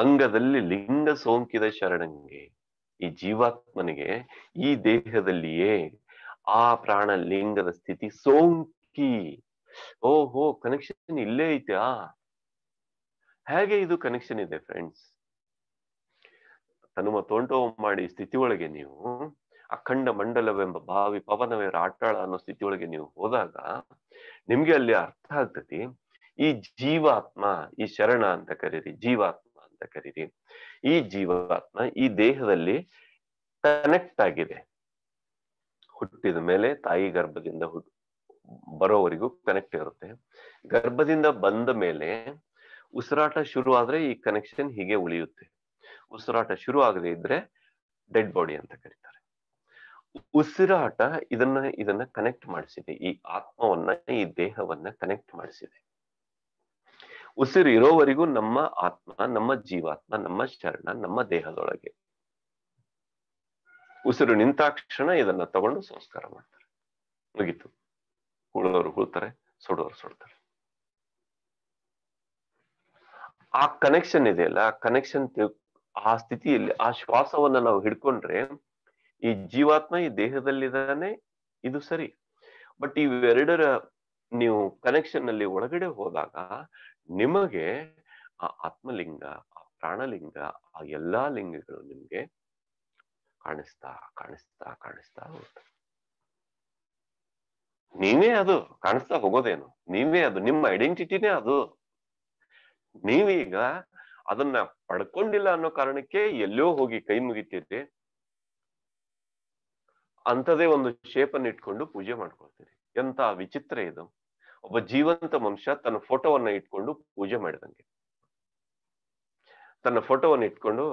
ಅಂಗದಲ್ಲಿ ಲಿಂಗ ಸೋಂಕಿದ ಶರಣಂಗೆ, ಈ ಜೀವಾತ್ಮನಿಗೆ ಈ ದೇಹದಲ್ಲಿಯೇ ಆ ಪ್ರಾಣ ಲಿಂಗದ ಸ್ಥಿತಿ ಸೋಂಕಿ. ಓಹೋ, ಕನೆಕ್ಷನ್ ಇಲ್ಲೇ ಐತ್ಯಾ? ಹೇಗೆ ಇದು ಕನೆಕ್ಷನ್ ಇದೆ ಫ್ರೆಂಡ್ಸ್? ತನುಮ ತೋಂಟೋ ಮಾಡಿ ಸ್ಥಿತಿ ಒಳಗೆ ನೀವು ಅಖಂಡ ಮಂಡಲವೆಂಬ ಭಾವಿ ಪವನವೇರ ಆಟಾಳ ಅನ್ನೋ ಸ್ಥಿತಿ ಒಳಗೆ ನೀವು ಹೋದಾಗ ನಿಮ್ಗೆ ಅಲ್ಲಿ ಅರ್ಥ ಆಗ್ತತಿ. ಈ ಜೀವಾತ್ಮ, ಈ ಶರಣ ಅಂತ ಕರೀರಿ, ಜೀವಾತ್ಮ ಅಂತ ಕರೀರಿ, ಈ ಜೀವಾತ್ಮ ಈ ದೇಹದಲ್ಲಿ ಕನೆಕ್ಟ್ ಆಗಿದೆ. ಹುಟ್ಟಿದ ಮೇಲೆ ತಾಯಿ ಗರ್ಭದಿಂದ ಬರೋವರೆಗೂ ಕನೆಕ್ಟ್ ಇರುತ್ತೆ. ಗರ್ಭದಿಂದ ಬಂದ ಮೇಲೆ ಉಸಿರಾಟ ಶುರು ಆದ್ರೆ ಈ ಕನೆಕ್ಷನ್ ಹೀಗೆ ಉಳಿಯುತ್ತೆ. ಉಸಿರಾಟ ಶುರು ಆಗದೆ ಇದ್ರೆ ಡೆಡ್ ಬಾಡಿ ಅಂತ ಕರೀತಾರೆ. ಉಸಿರಾಟ ಇದನ್ನ ಕನೆಕ್ಟ್ ಮಾಡಿಸಿದೆ, ಈ ಆತ್ಮವನ್ನ ಈ ದೇಹವನ್ನ ಕನೆಕ್ಟ್ ಮಾಡಿಸಿದೆ. ಉಸಿರು ಇರೋವರೆಗೂ ನಮ್ಮ ಆತ್ಮ, ನಮ್ಮ ಜೀವಾತ್ಮ, ನಮ್ಮ ಶರಣ ನಮ್ಮ ದೇಹದೊಳಗೆ. ಉಸಿರು ನಿಂತಾಕ್ಷಣ ಇದನ್ನ ತಗೊಂಡು ಸಂಸ್ಕಾರ ಮಾಡ್ತಾರೆ, ಮುಗಿತು. ಹುಳೋರು ಹುಳ್ತಾರೆ, ಸುಡೋರು ಸುಡ್ತಾರೆ. ಆ ಕನೆಕ್ಷನ್ ಇದೆಯಲ್ಲ, ಆ ಕನೆಕ್ಷನ್ ಆ ಸ್ಥಿತಿಯಲ್ಲಿ ಆ ಶ್ವಾಸವನ್ನ ನಾವು ಹಿಡ್ಕೊಂಡ್ರೆ ಈ ಜೀವಾತ್ಮ ಈ ದೇಹದಲ್ಲಿದ್ದಾನೆ, ಇದು ಸರಿ. ಬಟ್ ಇವೆರಡರ ನೀವು ಕನೆಕ್ಷನ್ ಅಲ್ಲಿ ಒಳಗಡೆ ಹೋದಾಗ ನಿಮಗೆ ಆ ಆತ್ಮಲಿಂಗ, ಆ ಪ್ರಾಣಲಿಂಗ, ಆ ಎಲ್ಲಾ ಲಿಂಗಗಳು ನಿಮ್ಗೆ ಕಾಣಿಸ್ತಾ ಕಾಣಿಸ್ತಾ ಕಾಣಿಸ್ತಾ ಹೋಗ್ತದೆ. ನೀವೇ ಅದು, ಕಾಣಿಸ್ತಾ ಹೋಗೋದೇನು, ನೀವೇ ಅದು, ನಿಮ್ಮ ಐಡೆಂಟಿಟಿನೇ ಅದು. ನೀವೀಗ ಅದನ್ನ ಪಡ್ಕೊಂಡಿಲ್ಲ ಅನ್ನೋ ಕಾರಣಕ್ಕೆ ಎಲ್ಲೋ ಹೋಗಿ ಕೈ ಮುಗಿತೀರಿ, ಅಂಥದೇ ಒಂದು ಶೇಪನ್ನು ಇಟ್ಕೊಂಡು ಪೂಜೆ ಮಾಡ್ಕೊಳ್ತೀರಿ. ಎಂತ ವಿಚಿತ್ರ ಇದು! ಒಬ್ಬ ಜೀವಂತ ಮನುಷ್ಯ ತನ್ನ ಫೋಟೋವನ್ನ ಇಟ್ಕೊಂಡು ಪೂಜೆ ಮಾಡಿದಂಗೆ, ತನ್ನ ಫೋಟೋವನ್ನು ಇಟ್ಕೊಂಡು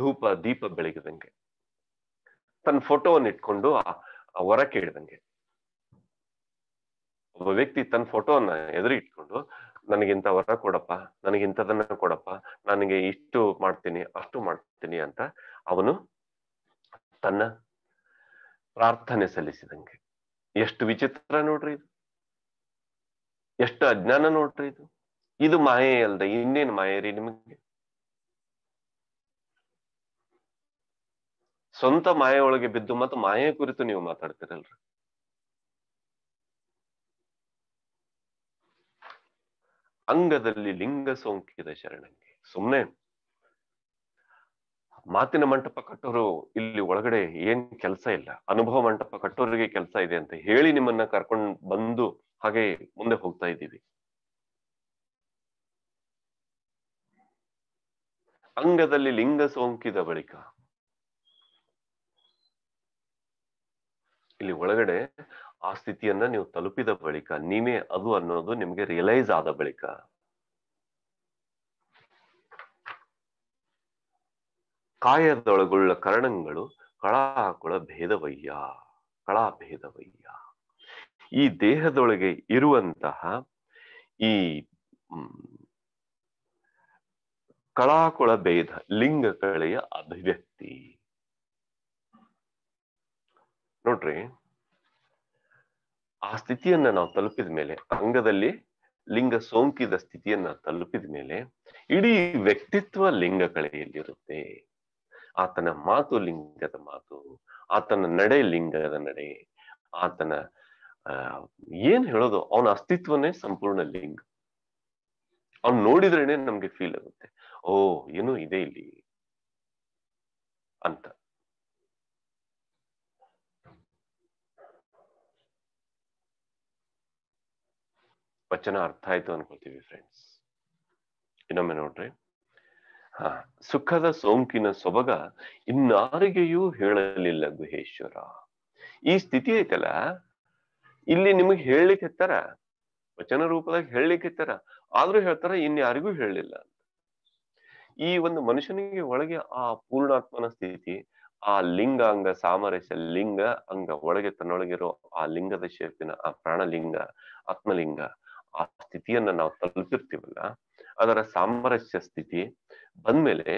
ಧೂಪ ದೀಪ ಬೆಳಗಿದಂಗೆ, ತನ್ನ ಫೋಟೋವನ್ನು ಇಟ್ಕೊಂಡು ಹೊರ ಕೇಳಿದಂಗೆ. ಒಬ್ಬ ವ್ಯಕ್ತಿ ತನ್ನ ಫೋಟೋವನ್ನ ಎದುರು ಇಟ್ಕೊಂಡು ನನಗಿಂತ ವರ ಕೊಡಪ್ಪ, ನನಗಿಂಥದನ್ನ ಕೊಡಪ್ಪ, ನನಗೆ ಇಷ್ಟು ಮಾಡ್ತೀನಿ ಅಷ್ಟು ಮಾಡ್ತೀನಿ ಅಂತ ಅವನು ತನ್ನ ಪ್ರಾರ್ಥನೆ ಸಲ್ಲಿಸಿದಂಗೆ. ಎಷ್ಟು ವಿಚಿತ್ರ ನೋಡ್ರಿ ಇದು, ಎಷ್ಟು ಅಜ್ಞಾನ ನೋಡ್ರಿ ಇದು. ಇದು ಮಾಯೆ ಅಲ್ದ ಇನ್ನೇನು ಮಾಯೆ ರೀ? ನಿಮಗೆ ಸ್ವಂತ ಮಾಯೆ ಒಳಗೆ ಬಿದ್ದು ಮತ್ತು ಮಾಯೆ ಕುರಿತು ನೀವು ಮಾತಾಡ್ತೀರಲ್ರಿ. ಅಂಗದಲ್ಲಿ ಲಿಂಗ ಸೋಂಕಿದ ಶರಣಂಗೆ. ಸುಮ್ನೆ ಮಾತಿನ ಮಂಟಪ ಕಟ್ಟೋರು ಇಲ್ಲಿ ಒಳಗಡೆ ಏನ್ ಕೆಲಸ ಇಲ್ಲ, ಅನುಭವ ಮಂಟಪ ಕಟ್ಟೋರಿಗೆ ಕೆಲಸ ಇದೆ ಅಂತ ಹೇಳಿ ನಿಮ್ಮನ್ನ ಕರ್ಕೊಂಡು ಬಂದು ಹಾಗೆ ಮುಂದೆ ಹೋಗ್ತಾ ಇದ್ದೀವಿ. ಅಂಗದಲ್ಲಿ ಲಿಂಗ ಸೋಂಕಿದ ಬಳಿಕ ಇಲ್ಲಿ ಒಳಗಡೆ ಆ ಸ್ಥಿತಿಯನ್ನ ನೀವು ತಲುಪಿದ ಬಳಿಕ ನೀವೇ ಅದು ಅನ್ನೋದು ನಿಮಗೆ ರಿಯಲೈಸ್ ಆದ ಬಳಿಕ ಕಾಯದೊಳಗುಳ್ಳ ಕರಣಗಳು ಕಳಾ ಹಾಕುಳ ಭೇದವಯ್ಯ ಕಳಾ ಭೇದವಯ್ಯ. ಈ ದೇಹದೊಳಗೆ ಇರುವಂತಹ ಈ ಕಳಾಕುಳ ಭೇದ ಲಿಂಗಕಳೆಯ ಅಭಿವ್ಯಕ್ತಿ ನೋಡ್ರಿ. ಆ ಸ್ಥಿತಿಯನ್ನ ನಾವು ತಲುಪಿದ ಮೇಲೆ, ಅಂಗದಲ್ಲಿ ಲಿಂಗ ಸೋಂಕಿದ ಸ್ಥಿತಿಯನ್ನ ತಲುಪಿದ ಮೇಲೆ ಇಡೀ ವ್ಯಕ್ತಿತ್ವ ಲಿಂಗ ಕಳೆಯಲ್ಲಿರುತ್ತೆ. ಆತನ ಮಾತು ಲಿಂಗದ ಮಾತು, ಆತನ ನಡೆ ಲಿಂಗದ ನಡೆ, ಆತನ ಏನ್ ಹೇಳೋದು, ಅವನ ಅಸ್ತಿತ್ವನೇ ಸಂಪೂರ್ಣ ಲಿಂಗ. ಅವ್ನು ನೋಡಿದ್ರೇನೆ ನಮ್ಗೆ ಫೀಲ್ ಆಗುತ್ತೆ, ಓ ಏನೋ ಇದೆ ಇಲ್ಲಿ ಅಂತ. ವಚನ ಅರ್ಥ ಆಯ್ತು ಅನ್ಕೊಳ್ತೀವಿ ಫ್ರೆಂಡ್ಸ್. ಇನ್ನೊಮ್ಮೆ ನೋಡ್ರಿ, ಸುಖದ ಸೋಂಕಿನ ಸೊಬಗ ಇನ್ನಾರಿಗೆಯೂ ಹೇಳಲಿಲ್ಲ ಗುಹೇಶ್ವರ. ಈ ಸ್ಥಿತಿ ಐತಲ್ಲ, ಇಲ್ಲಿ ನಿಮಗ್ ಹೇಳಲಿಕ್ಕೆ ಇರ್ತಾರ, ವಚನ ರೂಪದಾಗ ಹೇಳಲಿಕ್ಕೆ ಇರ್ತಾರ, ಆದ್ರೂ ಹೇಳ್ತಾರ ಇನ್ಯಾರಿಗೂ ಹೇಳಲಿಲ್ಲ. ಈ ಒಂದು ಮನುಷ್ಯನಿಗೆ ಒಳಗೆ ಆ ಪೂರ್ಣಾತ್ಮನ ಸ್ಥಿತಿ, ಆ ಲಿಂಗ ಅಂಗ ಸಾಮರಸ್ಯ, ಲಿಂಗ ಅಂಗ ಒಳಗೆ ತನ್ನೊಳಗಿರೋ ಆ ಲಿಂಗದ ಶೇಪಿನ ಆ ಪ್ರಾಣಲಿಂಗ ಆತ್ಮಲಿಂಗ ಆ ಸ್ಥಿತಿಯನ್ನ ನಾವು ತಲುಪಿರ್ತೀವಲ್ಲ, ಅದರ ಸಾಮರಸ್ಯ ಸ್ಥಿತಿ ಬಂದ್ಮೇಲೆ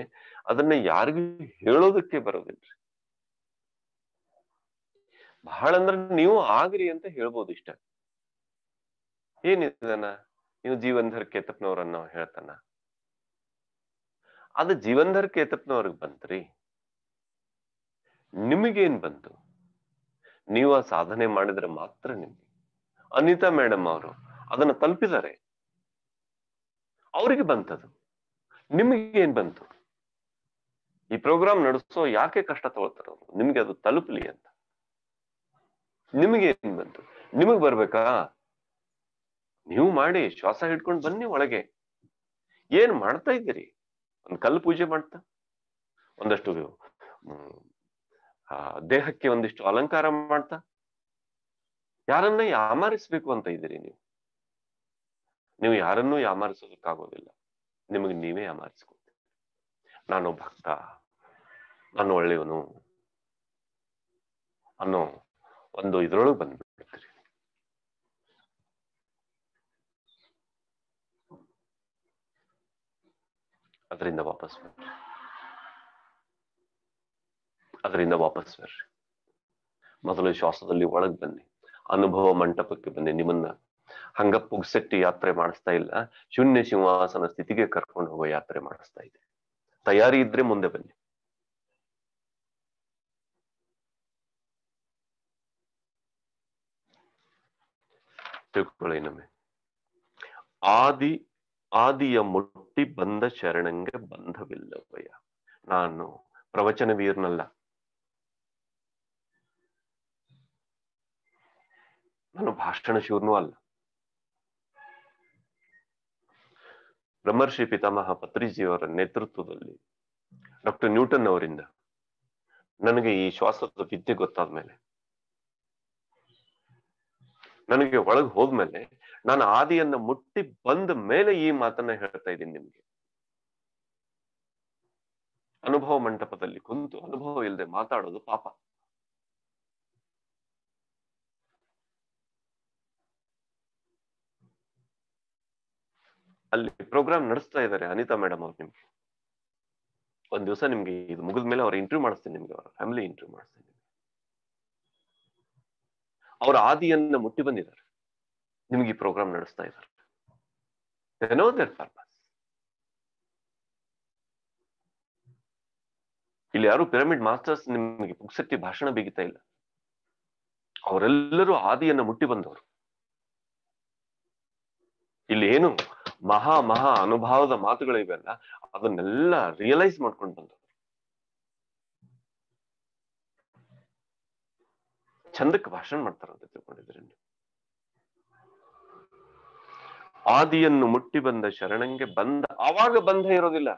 ಅದನ್ನ ಯಾರಿಗೂ ಹೇಳೋದಕ್ಕೆ ಬರೋದಿಲ್ರಿ. ಬಹಳ ಅಂದ್ರೆ ನೀವು ಆಗ್ರಿ ಅಂತ ಹೇಳ್ಬೋದು ಇಷ್ಟ. ಏನಿದಾನ ನೀವು ಜೀವಂಧರ್ ಕೇತಪ್ಪನವ್ರನ್ನ ಹೇಳ್ತಾನ, ಅದು ಜೀವಂಧರ್ ಕೇತಪ್ಪನವ್ರಿಗೆ ಬಂತ್ರಿ, ನಿಮಗೇನ್ ಬಂತು? ನೀವು ಸಾಧನೆ ಮಾಡಿದ್ರೆ ಮಾತ್ರ ನಿಮ್ಗೆ. ಅನಿತಾ ಮೇಡಮ್ ಅವರು ಅದನ್ನ ತಲುಪಿದ್ದಾರೆ, ಅವ್ರಿಗೆ ಬಂತದು, ನಿಮಗೇನ್ ಬಂತು? ಈ ಪ್ರೋಗ್ರಾಮ್ ನಡೆಸೋ ಯಾಕೆ ಕಷ್ಟ ತಗೊಳ್ತಾರೋ, ನಿಮ್ಗೆ ಅದು ತಲುಪಲಿ ಅಂತ. ನಿಮಗೇನ್ ಬಂತು? ನಿಮಗ್ ಬರ್ಬೇಕಾ? ನೀವು ಮಾಡಿ, ಶ್ವಾಸ ಹಿಡ್ಕೊಂಡು ಬನ್ನಿ ಒಳಗೆ. ಏನ್ ಮಾಡ್ತಾ ಇದ್ದೀರಿ? ಒಂದ್ ಕಲ್ಲು ಪೂಜೆ ಮಾಡ್ತಾ, ಒಂದಷ್ಟು ದೇಹಕ್ಕೆ ಒಂದಿಷ್ಟು ಅಲಂಕಾರ ಮಾಡ್ತಾ, ಯಾರನ್ನ ಯಾಮಾರಿಸ್ಬೇಕು ಅಂತ ಇದ್ದೀರಿ ನೀವು? ನೀವು ಯಾರನ್ನೂ ಯಾಮಾರಿಸೋದಕ್ಕಾಗೋದಿಲ್ಲ, ನಿಮಗೆ ನೀವೇ ಯಾಮಾರಿಸ್ಕೊತೀರಿ. ನಾನು ಭಕ್ತ, ನಾನು ಒಳ್ಳೆಯವನು ಅನ್ನೋ ಒಂದು ಇದ್ರೊಳಗೆ ಬಂದ್ಬಿಡ್ತೀರಿ. ಅದರಿಂದ ವಾಪಸ್ ಬರ್ರಿ. ಮೊದಲು ಶ್ವಾಸದಲ್ಲಿ ಒಳಗ್ ಬನ್ನಿ, ಅನುಭವ ಮಂಟಪಕ್ಕೆ ಬನ್ನಿ. ನಿಮ್ಮನ್ನ ಹಂಗ ಪುಗ್ಸೆಟ್ಟಿ ಯಾತ್ರೆ ಮಾಡಿಸ್ತಾ ಇಲ್ಲ, ಶೂನ್ಯ ಸಿಂಹಾಸನ ಸ್ಥಿತಿಗೆ ಕರ್ಕೊಂಡು ಹೋಗೋ ಯಾತ್ರೆ ಮಾಡಿಸ್ತಾ ಇದೆ. ತಯಾರಿ ಇದ್ರೆ ಮುಂದೆ ಬನ್ನಿ. ತಿಳ್ಕೊಳ್ಳಿ, ನಮ್ಮೆ ಆದಿಯ ಮುಟ್ಟಿ ಬಂದ ಶರಣಂಗೆ ಬಂಧವಿಲ್ಲವಯ್ಯ. ನಾನು ಪ್ರವಚನವೀರ್ನಲ್ಲ, ನಾನು ಭಾಷಣ ಶೂರ್ನೂ ಅಲ್ಲ. ಬ್ರಹ್ಮರ್ಷಿ ಪಿತಾಮಹ ಪತ್ರಿಜಿಯವರ ನೇತೃತ್ವದಲ್ಲಿ ಡಾಕ್ಟರ್ ನ್ಯೂಟನ್ ಅವರಿಂದ ನನಗೆ ಈ ಶ್ವಾಸದ ವಿದ್ಯೆ ಗೊತ್ತಾದ್ಮೇಲೆ, ನನಗೆ ಒಳಗೆ ಹೋದ್ಮೇಲೆ, ನಾನು ಆದಿಯನ್ನ ಮುಟ್ಟಿ ಬಂದ ಮೇಲೆ ಈ ಮಾತನ್ನ ಹೇಳ್ತಾ ಇದ್ದೀನಿ ನಿಮ್ಗೆ. ಅನುಭವ ಮಂಟಪದಲ್ಲಿ ಕುಂತು ಅನುಭವ ಇಲ್ಲದೆ ಮಾತಾಡೋದು ಪಾಪ. ಅಲ್ಲಿ ಪ್ರೋಗ್ರಾಮ್ ನಡೆಸ್ತಾ ಇದ್ದಾರೆ ಅನಿತಾ ಮೇಡಮ್ ಅವ್ರು. ನಿಮ್ಗೆ ಒಂದ್ ದಿವಸ ನಿಮ್ಗೆ ಇದು ಮುಗಿದ್ಮೇಲೆ ಅವ್ರ ಇಂಟರ್ವ್ಯೂ ಮಾಡಿಸ್ತೀನಿ, ನಿಮ್ಗೆ ಅವ್ರ ಫ್ಯಾಮಿಲಿ ಇಂಟರ್ವ್ಯೂ ಮಾಡಿಸ್ತೀನಿ. ಅವ್ರ ಆದಿಯನ್ನ ಮುಟ್ಟಿ ಬಂದಿದ್ದಾರೆ, ನಿಮ್ಗೆ ಈ ಪ್ರೋಗ್ರಾಮ್ ನಡೆಸ್ತಾ ಇದ್ದಾರೆ. They know their purpose. ಇಲ್ಲಿ ಯಾರು ಪಿರಮಿಡ್ ಮಾಸ್ಟರ್ಸ್ ನಿಮ್ಗೆ ಪುಕ್ಸಟ್ಟಿ ಭಾಷಣ ಬಿಗಿತಾ ಇಲ್ಲ, ಅವರೆಲ್ಲರೂ ಆದಿಯನ್ನ ಮುಟ್ಟಿ ಬಂದವರು. ಇಲ್ಲಿ ಏನು ಮಹಾ ಮಹಾ ಅನುಭವದ ಮಾತುಗಳಿವೆಲ್ಲ, ಅದನ್ನೆಲ್ಲ ರಿಯಲೈಸ್ ಮಾಡ್ಕೊಂಡು ಬಂದವರು. ಚಂದಕ್ಕೆ ಭಾಷಣ ಮಾಡ್ತಾರಂತ ತಿಳ್ಕೊಂಡಿದ್ರೆ ನೀವು. ಆದಿಯನ್ನು ಮುಟ್ಟಿ ಬಂದ ಶರಣಂಗೆ ಬಂದ, ಆವಾಗ ಬಂಧ ಇರೋದಿಲ್ಲ,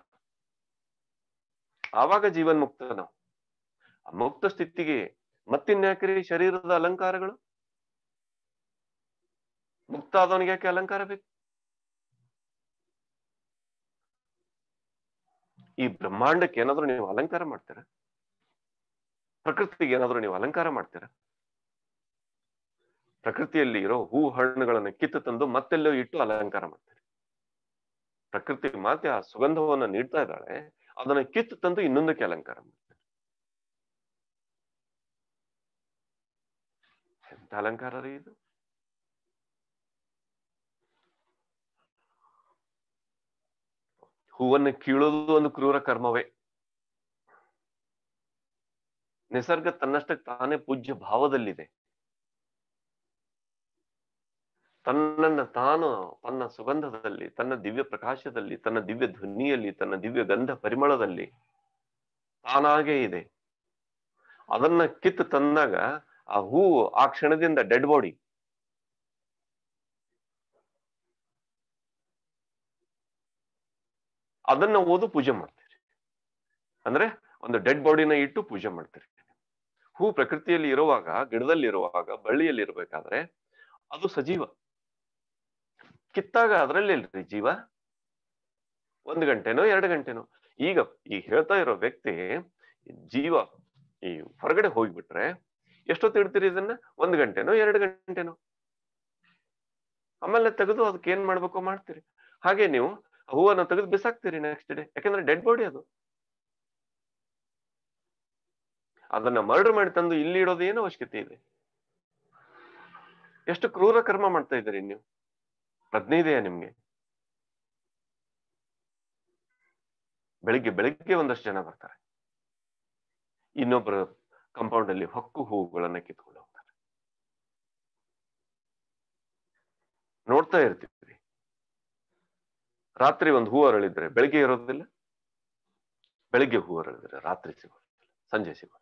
ಆವಾಗ ಜೀವನ್ ಮುಕ್ತ. ನಾವು ಆ ಮುಕ್ತ ಸ್ಥಿತಿಗೆ ಮತ್ತಿನ್ಯಾಕ್ರಿ ಶರೀರದ ಅಲಂಕಾರಗಳು? ಮುಕ್ತ ಆದವನಿಗೆ ಯಾಕೆ ಅಲಂಕಾರ ಬೇಕು? ಈ ಬ್ರಹ್ಮಾಂಡಕ್ಕೆ ಏನಾದ್ರೂ ನೀವು ಅಲಂಕಾರ ಮಾಡ್ತೀರಾ? ಪ್ರಕೃತಿಗೆ ಏನಾದ್ರೂ ನೀವು ಅಲಂಕಾರ ಮಾಡ್ತೀರಾ? ಪ್ರಕೃತಿಯಲ್ಲಿ ಇರೋ ಹೂ ಹಣ್ಣುಗಳನ್ನು ಕಿತ್ತು ತಂದು ಮತ್ತೆಲ್ಲೋ ಇಟ್ಟು ಅಲಂಕಾರ ಮಾಡ್ತೀರಿ. ಪ್ರಕೃತಿ ಮಾತ್ರ ಆ ಸುಗಂಧವನ್ನು ನೀಡ್ತಾ ಇದ್ದಾಳೆ, ಅದನ್ನ ಕಿತ್ತು ತಂದು ಇನ್ನೊಂದಕ್ಕೆ ಅಲಂಕಾರ ಮಾಡ್ತೀರಿ. ಎಂತ ಅಲಂಕಾರ ರೀ ಇದು? ಹೂವನ್ನು ಕೀಳೋದು ಒಂದು ಕ್ರೂರ ಕರ್ಮವೇ. ನಿಸರ್ಗ ತನ್ನಷ್ಟಕ್ಕೆ ತಾನೇ ಪೂಜ್ಯ ಭಾವದಲ್ಲಿದೆ. ತನ್ನನ್ನು ತಾನು ತನ್ನ ಸುಗಂಧದಲ್ಲಿ, ತನ್ನ ದಿವ್ಯ ಪ್ರಕಾಶದಲ್ಲಿ, ತನ್ನ ದಿವ್ಯ ಧ್ವನಿಯಲ್ಲಿ, ತನ್ನ ದಿವ್ಯ ಗಂಧ ಪರಿಮಳದಲ್ಲಿ ತಾನಾಗೇ ಇದೆ. ಅದನ್ನ ಕಿತ್ತು ತಂದಾಗ ಆ ಹೂವು ಆ ಕ್ಷಣದಿಂದ ಡೆಡ್ ಬಾಡಿ. ಅದನ್ನ ಓದು ಪೂಜೆ ಮಾಡ್ತೀರಿ, ಅಂದ್ರೆ ಒಂದು ಡೆಡ್ ಬಾಡಿನ ಇಟ್ಟು ಪೂಜೆ ಮಾಡ್ತೀರಿ. ಹೂ ಪ್ರಕೃತಿಯಲ್ಲಿ ಇರುವಾಗ, ಗಿಡದಲ್ಲಿರುವಾಗ, ಬಳ್ಳಿಯಲ್ಲಿ ಇರ್ಬೇಕಾದ್ರೆ ಅದು ಸಜೀವ. ಕಿತ್ತಾಗ ಅದರಲ್ಲಿ ಇಲ್ರಿ ಜೀವ, 1 ಗಂಟೆನೋ 2 ಗಂಟೆನೋ. ಈಗ ಹೇಳ್ತಾ ಇರೋ ವ್ಯಕ್ತಿ ಜೀವ ಈ ಹೊರಗಡೆ ಹೋಗ್ಬಿಟ್ರೆ ಎಷ್ಟೊತ್ತು ಇಡ್ತೀರಿ ಇದನ್ನ? 1 ಗಂಟೆನೋ 2 ಗಂಟೆನೋ. ಆಮೇಲೆ ತೆಗೆದು ಅದಕ್ಕೆ ಏನ್ ಮಾಡ್ಬೇಕೋ ಮಾಡ್ತೀರಿ. ಹಾಗೆ ನೀವು ಹೂವನ್ನು ತೆಗೆದು ಬಿಸಾಕ್ತೀರಿ ನೆಕ್ಸ್ಟ್ ಡೇ, ಯಾಕಂದ್ರೆ ಡೆಡ್ ಬಾಡಿ ಅದು. ಅದನ್ನ ಮರ್ಡರ್ ಮಾಡಿ ತಂದು ಇಲ್ಲಿ ಇಡೋದು ಏನು ಅವಶ್ಯಕತೆ ಇದೆ? ಎಷ್ಟು ಕ್ರೂರ ಕರ್ಮ ಮಾಡ್ತಾ ಇದ್ದೀರಿ ನೀವು? ಪ್ರಜ್ಞೆ ಇದೆಯಾ ನಿಮ್ಗೆ? ಬೆಳಿಗ್ಗೆ ಒಂದಷ್ಟು ಜನ ಬರ್ತಾರೆ, ಇನ್ನೊಬ್ಬರ ಕಂಪೌಂಡ್ ಅಲ್ಲಿ ಹೊಕ್ಕು ಹೂವುಗಳನ್ನ ಕಿತ್ಕೊಂಡು ಹೋಗ್ತಾರೆ. ನೋಡ್ತಾ ಇರ್ತೀವಿ. ರಾತ್ರಿ ಒಂದು ಹೂ ಅರಳಿದ್ರೆ ಬೆಳಿಗ್ಗೆ ಇರೋದಿಲ್ಲ, ಬೆಳಿಗ್ಗೆ ಹೂ ಅರಳಿದ್ರೆ ರಾತ್ರಿ ಸಿಗೋದಿಲ್ಲ, ಸಂಜೆ ಸಿಗೋದಿಲ್ಲ.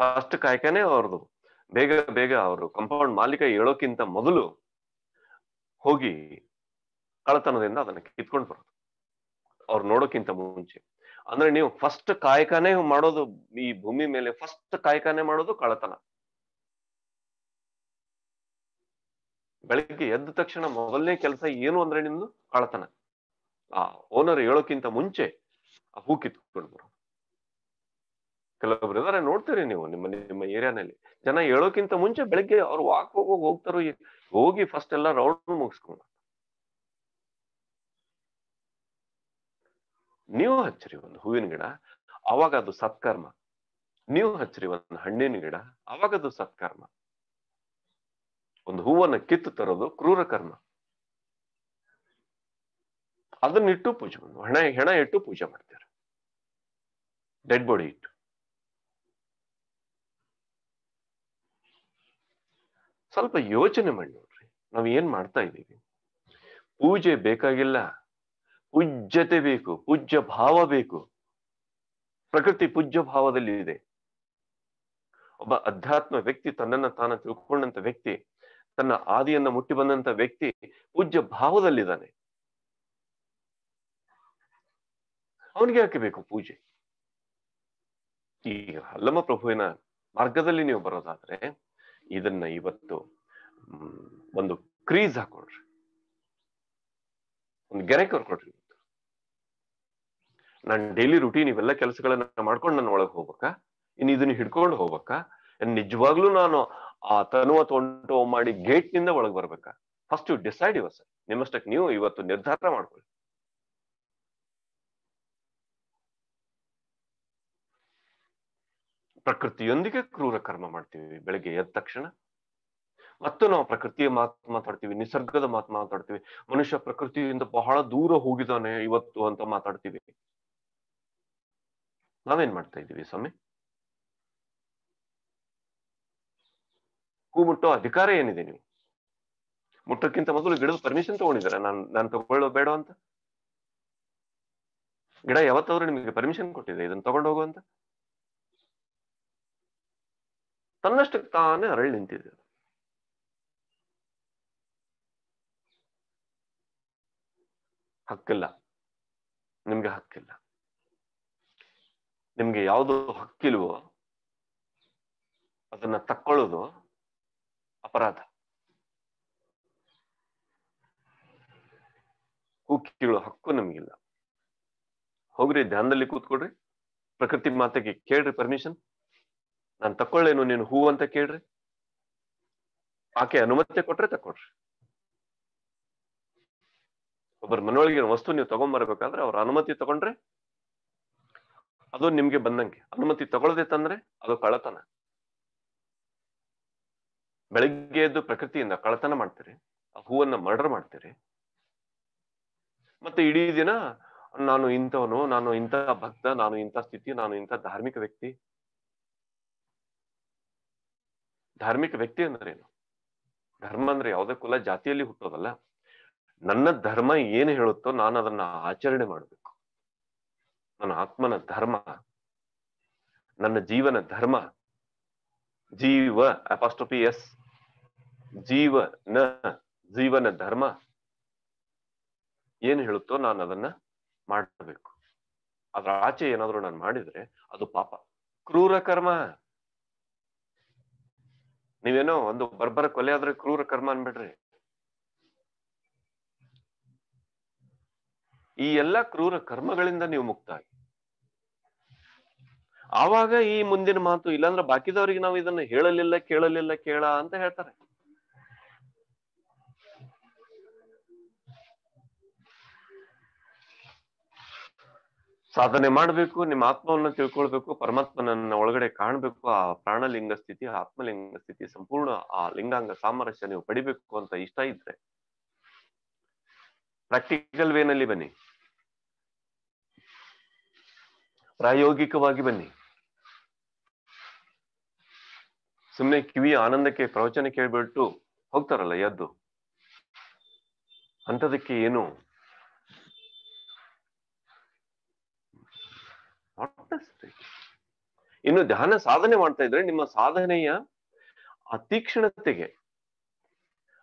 ಫಸ್ಟ್ ಕಾಯಕನೇ ಅವ್ರದ್ದು. ಬೇಗ ಅವರು ಕಂಪೌಂಡ್ ಮಾಲೀಕ ಹೇಳೋಕ್ಕಿಂತ ಮೊದಲು ಹೋಗಿ ಕಳತನದಿಂದ ಅದನ್ನ ಕಿತ್ಕೊಂಡು ಬರೋದು, ಅವ್ರು ನೋಡೋಕ್ಕಿಂತ ಮುಂಚೆ. ಅಂದ್ರೆ ನೀವು ಫಸ್ಟ್ ಕಾಯಕನೇ ಮಾಡೋದು, ಈ ಭೂಮಿ ಮೇಲೆ ಫಸ್ಟ್ ಕಾಯಕನೇ ಮಾಡೋದು ಕಳತನ. ಬೆಳಿಗ್ಗೆ ಎದ್ದ ತಕ್ಷಣ ಮೊದಲನೇ ಕೆಲಸ ಏನು ಅಂದ್ರೆ ನಿಮ್ದು ಕಳತನ. ಆ ಓನರ್ ಹೇಳೋಕ್ಕಿಂತ ಮುಂಚೆ ಆ ಹೂ ಕಿತ್ಕೊಂಡು ಬರೋದು. ಕೆಲವೊಬ್ರು ಇದಾರೆ, ನೋಡ್ತೀರಿ ನೀವು ನಿಮ್ಮ ನಿಮ್ಮ ಏರಿಯಾನಲ್ಲಿ. ಜನ ಹೇಳೋಕ್ಕಿಂತ ಮುಂಚೆ ಬೆಳಿಗ್ಗೆ ಅವ್ರು ವಾಕ್ ಹೋಗ್ತಾರೋ, ಹೋಗಿ ಫಸ್ಟ್ ಎಲ್ಲ ರೌಂಡ್ ಮುಗಿಸ್ಕೊಂಡ. ನೀವು ಹಚ್ಚಿರಿ ಒಂದು ಹೂವಿನ ಗಿಡ, ಅವಾಗ ಅದು ಸತ್ಕರ್ಮ. ನೀವು ಹಚ್ಚಿರಿ ಒಂದು ಹಣ್ಣಿನ ಗಿಡ, ಅವಾಗ ಅದು ಸತ್ಕರ್ಮ. ಒಂದು ಹೂವನ್ನು ಕಿತ್ತು ತರೋದು ಕ್ರೂರ ಕರ್ಮ. ಅದನ್ನಿಟ್ಟು ಪೂಜೆ, ಹೆಣ ಇಟ್ಟು ಪೂಜೆ ಮಾಡ್ತಾರೆ, ಡೆಡ್ ಬಾಡಿ ಇಟ್ಟು. ಸ್ವಲ್ಪ ಯೋಚನೆ ಮಾಡಿ ನೋಡ್ರಿ, ನಾವು ಏನ್ ಮಾಡ್ತಾ ಇದ್ದೀವಿ? ಪೂಜೆ ಬೇಕಾಗಿಲ್ಲ, ಪೂಜ್ಯತೆ ಬೇಕು, ಪೂಜ್ಯ ಭಾವ ಬೇಕು. ಪ್ರಕೃತಿ ಪೂಜ್ಯ ಭಾವದಲ್ಲಿ ಇದೆ. ಒಬ್ಬ ಅಧ್ಯಾತ್ಮ ವ್ಯಕ್ತಿ, ತನ್ನನ್ನು ತಾನು ತಿಳ್ಕೊಂಡಂತ ವ್ಯಕ್ತಿ, ತನ್ನ ಆದಿಯನ್ನ ಮುಟ್ಟಿ ಬಂದಂತ ವ್ಯಕ್ತಿ ಪೂಜ್ಯ ಭಾವದಲ್ಲಿದ್ದಾನೆ. ಅವನಿಗೆ ಯಾಕೆ ಬೇಕು ಪೂಜೆ? ಈ ಅಲ್ಲಮ ಪ್ರಭುವಿನ ಮಾರ್ಗದಲ್ಲಿ ನೀವು ಬರೋದಾದ್ರೆ ಇದನ್ನ ಇವತ್ತು ಒಂದು ಕ್ರೀಸ್ ಹಾಕೊಡ್ರಿ, ಒಂದು ಗೆರೆ ಕೊಡ್ರಿ. ನಾನು ಡೈಲಿ ರೂಟೀನ್ ಇವೆಲ್ಲ ಕೆಲಸಗಳನ್ನ ಮಾಡ್ಕೊಂಡು ನಾನು ಒಳಗೆ ಹೋಗ್ಬೇಕಾ? ಇನ್ನು ಇದನ್ನ ಹಿಡ್ಕೊಂಡು ಹೋಗ್ಬೇಕಾ? ನಿಜವಾಗ್ಲೂ ನಾನು ಆ ತನುವ ತೊಂಟು ಮಾಡಿ ಗೇಟ್ ನಿಂದ ಒಳಗೆ ಬರ್ಬೇಕಾ? First you decide yourself. ನಿಮ್ಮಷ್ಟಕ್ಕೆ ನೀವು ಇವತ್ತು ನಿರ್ಧಾರ ಮಾಡ್ಕೊಳ್ಳಿ. ಪ್ರಕೃತಿಯೊಂದಿಗೆ ಕ್ರೂರ ಕರ್ಮ ಮಾಡ್ತೀವಿ ಬೆಳಗ್ಗೆ ಎದ್ದ ತಕ್ಷಣ. ಮತ್ತು ನಾವು ಪ್ರಕೃತಿಯ ಮಾತು ಮಾತಾಡ್ತೀವಿ, ನಿಸರ್ಗದ ಮಾತು ಮಾತಾಡ್ತೀವಿ. ಮನುಷ್ಯ ಪ್ರಕೃತಿಯಿಂದ ಬಹಳ ದೂರ ಹೋಗಿದ್ದಾನೆ ಇವತ್ತು ಅಂತ ಮಾತಾಡ್ತೀವಿ. ನಾವೇನ್ ಮಾಡ್ತಾ ಇದ್ದೀವಿ ಸ್ವಾಮಿ? ಹೂ ಮುಟ್ಟೋ ಅಧಿಕಾರ ಏನಿದೆ? ನೀವು ಮುಟ್ಟೋಕ್ಕಿಂತ ಮೊದಲು ಗಿಡದ ಪರ್ಮಿಷನ್ ತಗೊಂಡಿದ್ದಾರೆ. ನಾನು ತಗೊಳ್ಳೋ ಬೇಡ ಅಂತ ಗಿಡ ಯಾವತ್ತಾದ್ರೂ ನಿಮಗೆ ಪರ್ಮಿಷನ್ ಕೊಟ್ಟಿದೆ ಇದನ್ನ ತಗೊಂಡು ಹೋಗುವಂತ? ತನ್ನಷ್ಟಕ್ಕೆ ತಾನೇ ಅರಳಿ ನಿಂತಿದೆ. ಹಕ್ಕಿಲ್ಲ ನಿಮ್ಗೆ, ಹಕ್ಕಿಲ್ಲ ನಿಮ್ಗೆ. ಯಾವುದು ಹಕ್ಕಿಲ್ವೋ ಅದನ್ನ ತಕ್ಕೊಳ್ಳೋದು ಅಪರಾಧ. ಕೂಗಿಕೊಳ್ಳೋ ಹಕ್ಕು ನಮಗಿಲ್ಲ. ಹೋಗ್ರಿ ಧ್ಯಾನದಲ್ಲಿ ಕೂತ್ಕೊಳ್ರಿ, ಪ್ರಕೃತಿ ಮಾತೆಗೆ ಕೇಳ್ರಿ ಪರ್ಮಿಷನ್, ನಾನು ತಕ್ಕೊಳ್ಳೇನು ನೀನು ಹೂ ಅಂತ ಕೇಳ್ರಿ, ಆಕೆ ಅನುಮತಿ ಕೊಟ್ರೆ ತಕ್ಕೊಳ್ರಿ. ಒಬ್ಬರ ಮನೊಳಗಿನ ವಸ್ತು ನೀವು ತಗೊಂಡ್ಬರ್ಬೇಕಾದ್ರೆ ಅವ್ರ ಅನುಮತಿ ತಗೊಂಡ್ರೆ ಅದು ನಿಮ್ಗೆ ಬಂದಂಗೆ, ಅನುಮತಿ ತಗೊಳ್ಳದೆ ತಂದ್ರೆ ಅದು ಕಳ್ಳತನ. ಬೆಳಿಗ್ಗೆ ಎದ್ದು ಪ್ರಕೃತಿಯಿಂದ ಕಳ್ಳತನ ಮಾಡ್ತೀರಿ, ಆ ಹೂವನ್ನ ಮರ್ಡರ್ ಮಾಡ್ತೀರಿ, ಮತ್ತೆ ಇಡೀ ದಿನ ನಾನು ಇಂಥವನು, ನಾನು ಇಂಥ ಭಕ್ತ, ನಾನು ಇಂಥ ಸ್ಥಿತಿ, ನಾನು ಇಂಥ ಧಾರ್ಮಿಕ ವ್ಯಕ್ತಿ. ಧಾರ್ಮಿಕ ವ್ಯಕ್ತಿ ಅಂದ್ರೇನು? ಧರ್ಮ ಅಂದ್ರೆ ಯಾವುದೇ ಕುಲ ಜಾತಿಯಲ್ಲಿ ಹುಟ್ಟೋದಲ್ಲ. ನನ್ನ ಧರ್ಮ ಏನು ಹೇಳುತ್ತೋ ನಾನು ಅದನ್ನ ಆಚರಣೆ ಮಾಡಬೇಕು. ನನ್ನ ಆತ್ಮನ ಧರ್ಮ, ನನ್ನ ಜೀವನ ಧರ್ಮ, ಜೀವ ಅಪಾಸ್ಟ್ರೋಫಿ ಎಸ್, ಜೀವ ನ ಜೀವನ ಧರ್ಮ ಏನ್ ಹೇಳುತ್ತೋ ನಾನು ಅದನ್ನ ಮಾಡಬೇಕು. ಅದ್ರ ಆಚೆ ಏನಾದ್ರು ನಾನು ಮಾಡಿದ್ರೆ ಅದು ಪಾಪ, ಕ್ರೂರ ಕರ್ಮ. ನೀವೇನೋ ಒಂದು ಬರ್ಬರ ಕೊಲೆ ಆದ್ರೆ ಕ್ರೂರ ಕರ್ಮ ಅನ್ಬಿಡ್ರಿ. ಈ ಎಲ್ಲಾ ಕ್ರೂರ ಕರ್ಮಗಳಿಂದ ನೀವು ಮುಕ್ತಾಗಿ ಆವಾಗ ಈ ಮುಂದಿನ ಮಾತು. ಇಲ್ಲಾಂದ್ರೆ ಬಾಕಿದವ್ರಿಗೆ ನಾವು ಇದನ್ನ ಹೇಳಲಿಲ್ಲ, ಕೇಳಲಿಲ್ಲ, ಕೇಳ ಅಂತ ಹೇಳ್ತಾರೆ. ಸಾಧನೆ ಮಾಡ್ಬೇಕು, ನಿಮ್ಮ ಆತ್ಮವನ್ನ ತಿಳ್ಕೊಳ್ಬೇಕು, ಪರಮಾತ್ಮನನ್ನ ಒಳಗಡೆ ಕಾಣ್ಬೇಕು. ಆ ಪ್ರಾಣಲಿಂಗ ಸ್ಥಿತಿ, ಆತ್ಮಲಿಂಗ ಸ್ಥಿತಿ, ಸಂಪೂರ್ಣ ಆ ಲಿಂಗಾಂಗ ಸಾಮರಸ್ಯ ನೀವು ಪಡಿಬೇಕು ಅಂತ ಇಷ್ಟ ಇದ್ರೆ ಪ್ರಾಕ್ಟಿಕಲ್ ವೇನಲ್ಲಿ ಬನ್ನಿ, ಪ್ರಾಯೋಗಿಕವಾಗಿ ಬನ್ನಿ. ಸುಮ್ಮನೆ ಕಿವಿ ಆನಂದಕ್ಕೆ ಪ್ರವಚನ ಕೇಳ್ಬಿಟ್ಟು ಹೋಗ್ತಾರಲ್ಲ ಎದ್ದು, ಅಂಥದಕ್ಕೆ ಏನು ಇನ್ನು ಧ್ಯಾನ ಸಾಧನೆ ಮಾಡ್ತಾ ಇದ್ರೆ ನಿಮ್ಮ ಸಾಧನೆಯ ಆ ತೀಕ್ಷ್ಣತೆಗೆ,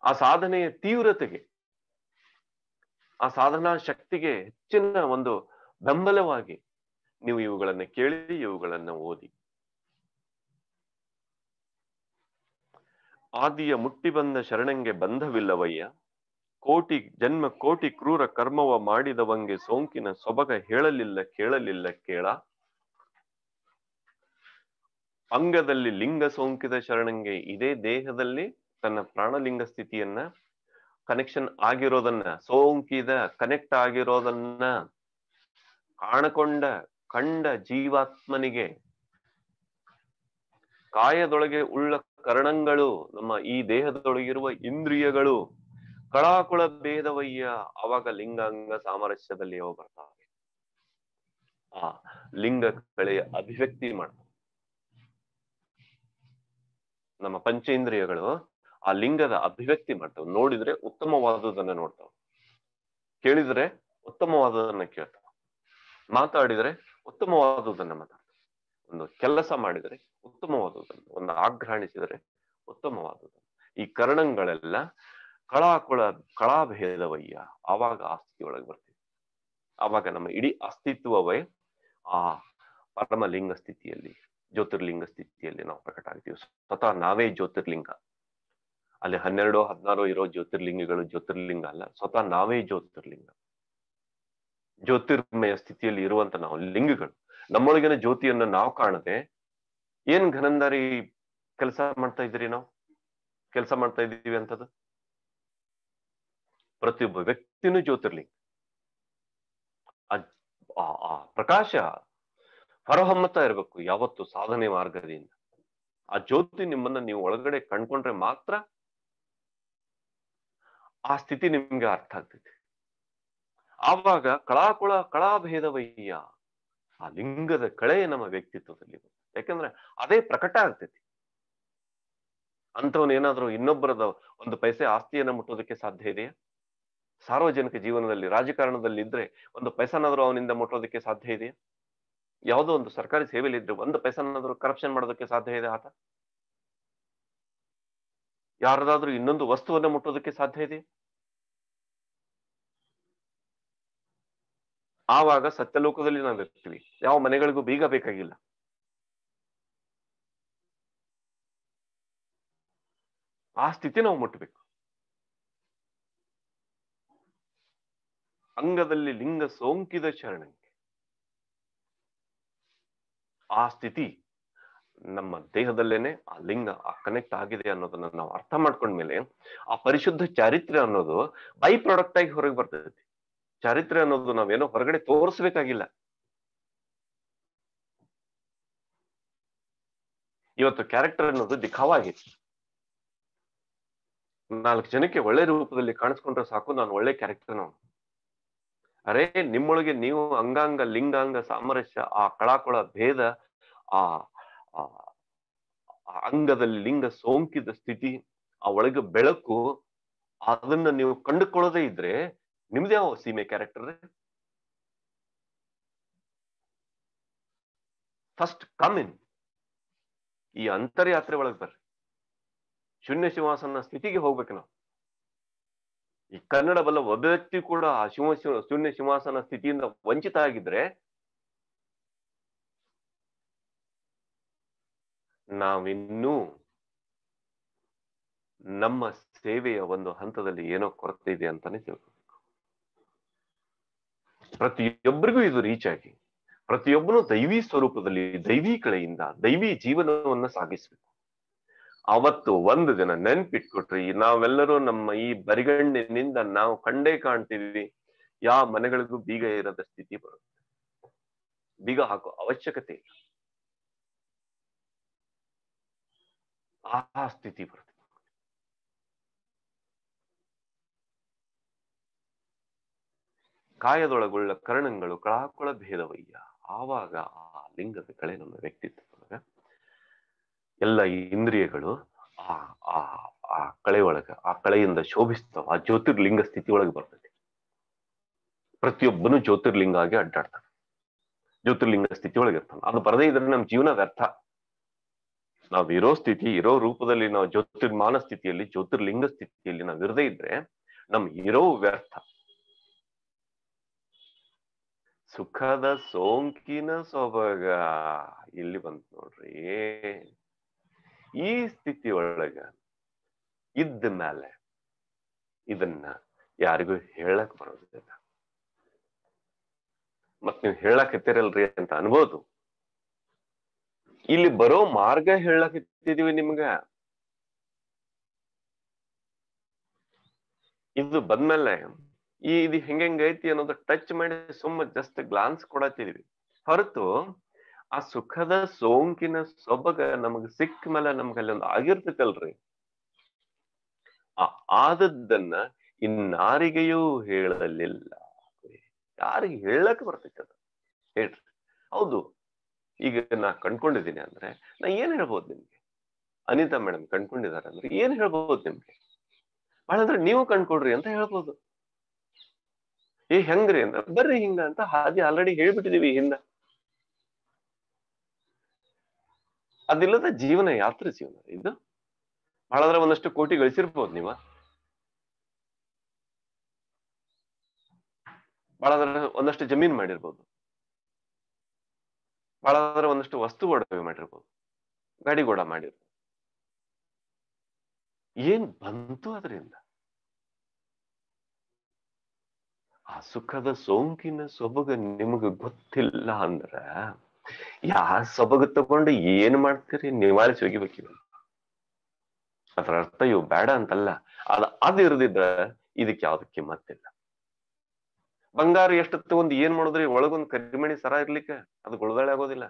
ಆ ಸಾಧನೆಯ ತೀವ್ರತೆಗೆ, ಆ ಸಾಧನಾ ಶಕ್ತಿಗೆ ಹೆಚ್ಚಿನ ಒಂದು ಬೆಂಬಲವಾಗಿ ನೀವು ಇವುಗಳನ್ನು ಕೇಳಿ, ಇವುಗಳನ್ನು ಓದಿ. ಆದಿಯ ಮುಟ್ಟಿ ಬಂದ ಶರಣಂಗೆ ಬಂಧವಿಲ್ಲವಯ್ಯ, ಕೋಟಿ ಜನ್ಮ ಕೋಟಿ ಕ್ರೂರ ಕರ್ಮವ ಮಾಡಿದವಂಗೆ ಸೋಂಕಿನ ಸೊಬಗ ಹೇಳಲಿಲ್ಲ, ಕೇಳಲಿಲ್ಲ, ಕೇಳ. ಅಂಗದಲ್ಲಿ ಲಿಂಗ ಸೋಂಕಿದ ಶರಣಂಗೆ ಇದೇ ದೇಹದಲ್ಲಿ ತನ್ನ ಪ್ರಾಣಲಿಂಗ ಸ್ಥಿತಿಯನ್ನ ಕನೆಕ್ಷನ್ ಆಗಿರೋದನ್ನ, ಸೋಂಕಿದ ಕನೆಕ್ಟ್ ಆಗಿರೋದನ್ನ ಕಾಣಕೊಂಡ ಕಂಡ ಜೀವಾತ್ಮನಿಗೆ ಕಾಯದೊಳಗೆ ಉಳ್ಳ ಕರಣಗಳು, ನಮ್ಮ ಈ ದೇಹದೊಳಗಿರುವ ಇಂದ್ರಿಯಗಳು ಕಳಾಕುಳ ಭೇದವಯ್ಯ. ಆವಾಗ ಲಿಂಗಾಂಗ ಸಾಮರಸ್ಯದಲ್ಲಿ ಯಾವ ಬರ್ತಾವೆ, ಆ ಲಿಂಗಗಳೇ ಅಭಿವ್ಯಕ್ತಿ ಮಾಡ್ತಾರೆ. ನಮ್ಮ ಪಂಚೇಂದ್ರಿಯಗಳು ಆ ಲಿಂಗದ ಅಭಿವ್ಯಕ್ತಿ ಮಾಡ್ತಾವೆ. ನೋಡಿದ್ರೆ ಉತ್ತಮವಾದುದನ್ನ ನೋಡ್ತಾವ, ಕೇಳಿದ್ರೆ ಉತ್ತಮವಾದುದನ್ನ ಕೇಳ್ತಾವ, ಮಾತಾಡಿದ್ರೆ ಉತ್ತಮವಾದುದನ್ನ ಮಾತಾಡ್ತಾವ, ಒಂದು ಕೆಲಸ ಮಾಡಿದ್ರೆ ಉತ್ತಮವಾದುದನ್ನು, ಒಂದು ಆಘ್ರಾಣಿಸಿದ್ರೆ ಉತ್ತಮವಾದುದನ್ನು. ಈ ಕರಣಗಳೆಲ್ಲ ಕಳಾಭೇದವಯ್ಯ. ಆವಾಗ ಆಸ್ತಿಯೊಳಗೆ ಬರ್ತೀವಿ, ಆವಾಗ ನಮ್ಮ ಇಡೀ ಅಸ್ತಿತ್ವವೇ ಆ ಪರಮಲಿಂಗ ಸ್ಥಿತಿಯಲ್ಲಿ, ಜ್ಯೋತಿರ್ಲಿಂಗ ಸ್ಥಿತಿಯಲ್ಲಿ ನಾವು ಪ್ರಕಟ ಆಗ್ತೀವಿ. ಸ್ವತಃ ನಾವೇ ಜ್ಯೋತಿರ್ಲಿಂಗ. ಅಲ್ಲಿ 12, 16 ಇರೋ ಜ್ಯೋತಿರ್ಲಿಂಗಗಳು ಜ್ಯೋತಿರ್ಲಿಂಗ ಅಲ್ಲ, ಸ್ವತಃ ನಾವೇ ಜ್ಯೋತಿರ್ಲಿಂಗ. ಜ್ಯೋತಿರ್ಮಯ ಸ್ಥಿತಿಯಲ್ಲಿ ಇರುವಂತ ನಾವು ಲಿಂಗಗಳು. ನಮ್ಮೊಳಗಿನ ಜ್ಯೋತಿಯನ್ನು ನಾವು ಕಾಣದೆ ಏನ್ ಘನಂದಾರಿ ಕೆಲಸ ಮಾಡ್ತಾ ಇದ್ರಿ, ನಾವು ಕೆಲಸ ಮಾಡ್ತಾ ಇದ್ದೀವಿ ಅಂತದ್ದು. ಪ್ರತಿಯೊಬ್ಬ ವ್ಯಕ್ತಿನೂ ಜ್ಯೋತಿರ್ಲಿಂಗ. ಆ ಪ್ರಕಾಶ ಹೊರಹೊಮ್ಮತಾ ಇರಬೇಕು ಯಾವತ್ತು ಸಾಧನೆ ಮಾರ್ಗದಿಂದ. ಆ ಜ್ಯೋತಿ ನಿಮ್ಮನ್ನ ನೀವು ಒಳಗಡೆ ಕಂಡ್ಕೊಂಡ್ರೆ ಮಾತ್ರ ಆ ಸ್ಥಿತಿ ನಿಮ್ಗೆ ಅರ್ಥ ಆಗ್ತೈತಿ. ಆವಾಗ ಕಳಾಭೇದವಯ್ಯ, ಆ ಲಿಂಗದ ಕಳೆ ನಮ್ಮ ವ್ಯಕ್ತಿತ್ವದಲ್ಲಿ. ಯಾಕಂದ್ರೆ ಅದೇ ಪ್ರಕಟ ಆಗ್ತೈತಿ. ಅಂಥವನೇನಾದ್ರೂ ಇನ್ನೊಬ್ಬರದ ಒಂದು ಪೈಸೆ ಆಸ್ತಿಯನ್ನ ಮುಟ್ಟೋದಕ್ಕೆ ಸಾಧ್ಯ ಇದೆಯಾ? ಸಾರ್ವಜನಿಕ ಜೀವನದಲ್ಲಿ, ರಾಜಕಾರಣದಲ್ಲಿ ಇದ್ರೆ ಒಂದು ಪೈಸಾನಾದ್ರೂ ಅವನಿಂದ ಮುಟ್ಟೋದಕ್ಕೆ ಸಾಧ್ಯ ಇದೆಯಾ? ಯಾವುದೋ ಒಂದು ಸರ್ಕಾರಿ ಸೇವೆಯಲ್ಲಿ ಇದ್ರೆ ಒಂದು ಪೈಸಾನಾದ್ರೂ ಕರಪ್ಷನ್ ಮಾಡೋದಕ್ಕೆ ಸಾಧ್ಯ ಇದೆ ಆತ? ಯಾರದಾದ್ರೂ ಇನ್ನೊಂದು ವಸ್ತುವನ್ನ ಮುಟ್ಟೋದಕ್ಕೆ ಸಾಧ್ಯ ಇದೆಯಾ? ಆವಾಗ ಸತ್ಯಲೋಕದಲ್ಲಿ ನಾವು ಇರ್ತೀವಿ. ಯಾವ ಮನೆಗಳಿಗೂ ಬೀಗ ಬೇಕಾಗಿಲ್ಲ, ಆ ಸ್ಥಿತಿ ನಾವು ಮುಟ್ಟಬೇಕು. ಅಂಗದಲ್ಲಿ ಲಿಂಗ ಸೋಂಕಿದ ಶರಣನಿಗೆ ಆ ಸ್ಥಿತಿ ನಮ್ಮ ದೇಹದಲ್ಲೇನೆ ಆ ಲಿಂಗ ಆ ಕನೆಕ್ಟ್ ಆಗಿದೆ ಅನ್ನೋದನ್ನ ನಾವು ಅರ್ಥ ಮಾಡ್ಕೊಂಡ್ಮೇಲೆ ಆ ಪರಿಶುದ್ಧ ಚಾರಿತ್ರ್ಯ ಅನ್ನೋದು ಬೈ ಪ್ರಾಡಕ್ಟ್ ಆಗಿ ಹೊರಗೆ ಬರ್ತೈತಿ. ಚಾರಿತ್ರ್ಯ ಅನ್ನೋದು ನಾವೇನೋ ಹೊರಗಡೆ ತೋರಿಸ್ಬೇಕಾಗಿಲ್ಲ. ಇವತ್ತು ಕ್ಯಾರೆಕ್ಟರ್ ಅನ್ನೋದು ದಿಖಾವಾಗಿದೆ. ನಾಲ್ಕು ಜನಕ್ಕೆ ಒಳ್ಳೆ ರೂಪದಲ್ಲಿ ಕಾಣಿಸ್ಕೊಂಡ್ರೆ ಸಾಕು, ನಾನು ಒಳ್ಳೆ ಕ್ಯಾರೆಕ್ಟರ್ ನಾನು. ಅರೆ, ನಿಮ್ಮೊಳಗೆ ನೀವು ಅಂಗಾಂಗ ಲಿಂಗಾಂಗ ಸಾಮರಸ್ಯ, ಆ ಕಳಾಕೊಳ ಭೇದ, ಆ ಅಂಗದಲ್ಲಿ ಲಿಂಗ ಸೋಂಕಿದ ಸ್ಥಿತಿ, ಆ ಒಳಗೆ ಬೆಳಕು, ಅದನ್ನ ನೀವು ಕಂಡುಕೊಳ್ಳೋದೇ ಇದ್ರೆ ನಿಮ್ದೇ ಯಾವ ಸೀಮೆ ಕ್ಯಾರೆಕ್ಟರ್? ಫಸ್ಟ್ ಕಮ್ ಇನ್, ಈ ಅಂತರ್ಯಾತ್ರೆ ಒಳಗೆ ಬರ್ರಿ, ಶೂನ್ಯ ಶಿವಾಸನ ಸ್ಥಿತಿಗೆ ಹೋಗ್ಬೇಕು ನಾವು. ಈ ಕನ್ನಡ ಬಲ್ಲ ಒಬ್ಬ ವ್ಯಕ್ತಿ ಕೂಡ ಆ ಶೂನ್ಯ ಶಿವಾಸನ ಸ್ಥಿತಿಯಿಂದ ವಂಚಿತ ಆಗಿದ್ರೆ ನಾವಿನ್ನೂ ನಮ್ಮ ಸೇವೆಯ ಒಂದು ಹಂತದಲ್ಲಿ ಏನೋ ಕೊರತೆ ಇದೆ ಅಂತಾನೆ ತಿಳ್ಕೋಬೇಕು. ಪ್ರತಿಯೊಬ್ಬರಿಗೂ ಇದು ರೀಚ್ ಆಗಿ ಪ್ರತಿಯೊಬ್ಬನು ದೈವಿ ಸ್ವರೂಪದಲ್ಲಿ ದೈವಿ ಕಲೆಯಿಂದ ದೈವಿ ಜೀವನವನ್ನ ಸಾಗಿಸ್ಬೇಕು. ಅವತ್ತು ಒಂದು ದಿನ ನೆನ್ಪಿಟ್ಕೊಟ್ರಿ, ನಾವೆಲ್ಲರೂ ನಮ್ಮ ಈ ಬರಿಗಣ್ಣಿನಿಂದ ನಾವು ಕಂಡೇ ಕಾಣ್ತೀವಿ, ಯಾವ ಮನೆಗಳಿಗೂ ಬೀಗ ಇರದ ಸ್ಥಿತಿ ಬರುತ್ತೆ. ಬೀಗ ಹಾಕೋ ಅವಶ್ಯಕತೆ ಇಲ್ಲ, ಆ ಸ್ಥಿತಿ ಬರುತ್ತೆ. ಕಾಯದೊಳಗುಳ್ಳ ಕರ್ಣಗಳು ಕಳಾಕೊಳ ಭೇದವಯ್ಯ, ಆವಾಗ ಆ ಲಿಂಗದ ಕಳೆ ನಮ್ಮ ವ್ಯಕ್ತಿತ್ವದೊಳಗ ಎಲ್ಲ ಇಂದ್ರಿಯಗಳು ಆ ಆ ಆ ಕಳೆ ಒಳಗ ಆ ಕಳೆಯಿಂದ ಶೋಭಿಸ್ತಾವ. ಆ ಜ್ಯೋತಿರ್ಲಿಂಗ ಸ್ಥಿತಿ ಒಳಗೆ ಬರ್ತದೆ. ಪ್ರತಿಯೊಬ್ಬನು ಜ್ಯೋತಿರ್ಲಿಂಗ ಆಗಿ ಅಡ್ಡಾಡ್ತಾನೆ, ಜ್ಯೋತಿರ್ಲಿಂಗ ಸ್ಥಿತಿ ಒಳಗೆ ಇರ್ತಾನೆ. ಅದು ಬರದೇ ಇದ್ರೆ ನಮ್ಮ ಜೀವನ ವ್ಯರ್ಥ. ನಾವು ಇರೋ ಸ್ಥಿತಿ, ಇರೋ ರೂಪದಲ್ಲಿ, ನಾವು ಜ್ಯೋತಿರ್ಮಾನ ಸ್ಥಿತಿಯಲ್ಲಿ ಜ್ಯೋತಿರ್ಲಿಂಗ ಸ್ಥಿತಿಯಲ್ಲಿ ನಾವು ಇರದೇ ಇದ್ರೆ ನಮ್ ಇರೋ ವ್ಯರ್ಥ. ಸುಖದ ಸೋಂಕಿನ ಸೊಬಗ ಇಲ್ಲಿ ಬಂತು ನೋಡ್ರಿ. ಈ ಸ್ಥಿತಿ ಒಳಗ ಇದ್ದ ಮೇಲೆ ಇದನ್ನ ಯಾರಿಗೂ ಹೇಳಕ್ ಬರೋದಿಲ್ಲ. ಮತ್ ನೀವು ಹೇಳಕ್ತಿರಲ್ರಿ ಅಂತ ಅನ್ಬೋದು. ಇಲ್ಲಿ ಬರೋ ಮಾರ್ಗ ಹೇಳಕ್ತಿದೀವಿ ನಿಮ್ಗ. ಇದು ಬಂದ್ಮೇಲೆ ಇದು ಹೆಂಗೈತಿ ಅನ್ನೋದು ಟಚ್ ಮಾಡಿ ಸುಮ್ಮ ಜಸ್ಟ್ ಗ್ಲಾನ್ಸ್ ಕೊಡತ್ತಿದ್ವಿ ಹೊರತು ಆ ಸುಖದ ಸೋಂಕಿನ ಸೊಬಗ ನಮಗ್ ಸಿಕ್ಕ ಮೇಲೆ ನಮ್ಗಲ್ಲಿ ಒಂದು ಆಗಿರ್ತೈತಲ್ರಿ, ಆ ಆದದ್ದನ್ನ ಇನ್ನಾರಿಗೆಯೂ ಹೇಳಲಿಲ್ಲ. ಯಾರಿಗೆ ಹೇಳಕ್ ಬರ್ತೈತಿ ಅದು ಹೇಳ್ರಿ? ಹೌದು, ಈಗ ನಾ ಕಂಡ್ಕೊಂಡಿದ್ದೀನಿ ಅಂದ್ರೆ ನಾ ಏನ್ ಹೇಳ್ಬೋದು ನಿಮ್ಗೆ? ಅನಿತಾ ಮೇಡಮ್ ಕಂಡ್ಕೊಂಡಿದ್ದಾರೆ ಅಂದ್ರೆ ಏನ್ ಹೇಳ್ಬೋದು ನಿಮ್ಗೆ? ಬಹಳ ಅಂದ್ರೆ ನೀವು ಕಂಡ್ಕೊಡ್ರಿ ಅಂತ ಹೇಳ್ಬೋದು. ಏ ಹೆಂಗ್ರಿ ಅಂದ್ರ ಬರ್ರಿ ಹಿಂಗ ಅಂತ ಹಾದಿ ಆಲ್ರೆಡಿ ಹೇಳ್ಬಿಟ್ಟಿದೀವಿ ಹಿಂದ. ಅದಿಲ್ಲದ ಜೀವನ ಯಾತ್ರೆ ಜೀವನ ಇದು. ಬಹಳದ್ರ ಒಂದಷ್ಟು ಕೋಟಿ ಗಳಿಸಿರ್ಬೋದು ನೀವ, ಬಹಳದ್ರ ಒಂದಷ್ಟು ಜಮೀನ್ ಮಾಡಿರ್ಬೋದು, ಬಹಳದ್ರ ಒಂದಷ್ಟು ವಸ್ತು ಒಡವೆ ಮಾಡಿರ್ಬೋದು, ಗಾಡಿ ಗೋಡ ಮಾಡಿರ್ಬೋದು. ಏನ್ ಬಂತು ಅದರಿಂದ? ಆ ಸುಖದ ಸೋಂಕಿನ ಸೊಬಗ ನಿಮಗ ಗೊತ್ತಿಲ್ಲ ಅಂದ್ರ ಯಾ ಸೊಬಗ ತಗೊಂಡು ಏನ್ ಮಾಡ್ತೀರಿ? ನಿವಾರಿಸಿ ಹೋಗಿಬೇಕಿವ. ಅದ್ರ ಅರ್ಥ ಇವು ಬೇಡ ಅಂತಲ್ಲ, ಅದು ಇರದಿದ್ರ ಇದಕ್ಕೆ ಯಾವ್ದಕ್ಕೆ ಮತ್ತಿಲ್ಲ. ಬಂಗಾರ ಎಷ್ಟು ತಗೊಂಡು ಏನ್ ಮಾಡೋದ್ರಿ? ಒಳಗೊಂದು ಕರಿಮಣಿ ಸರ ಇರ್ಲಿಕ್ಕೆ ಅದು ಗುಳದಾಳಿ ಆಗೋದಿಲ್ಲ.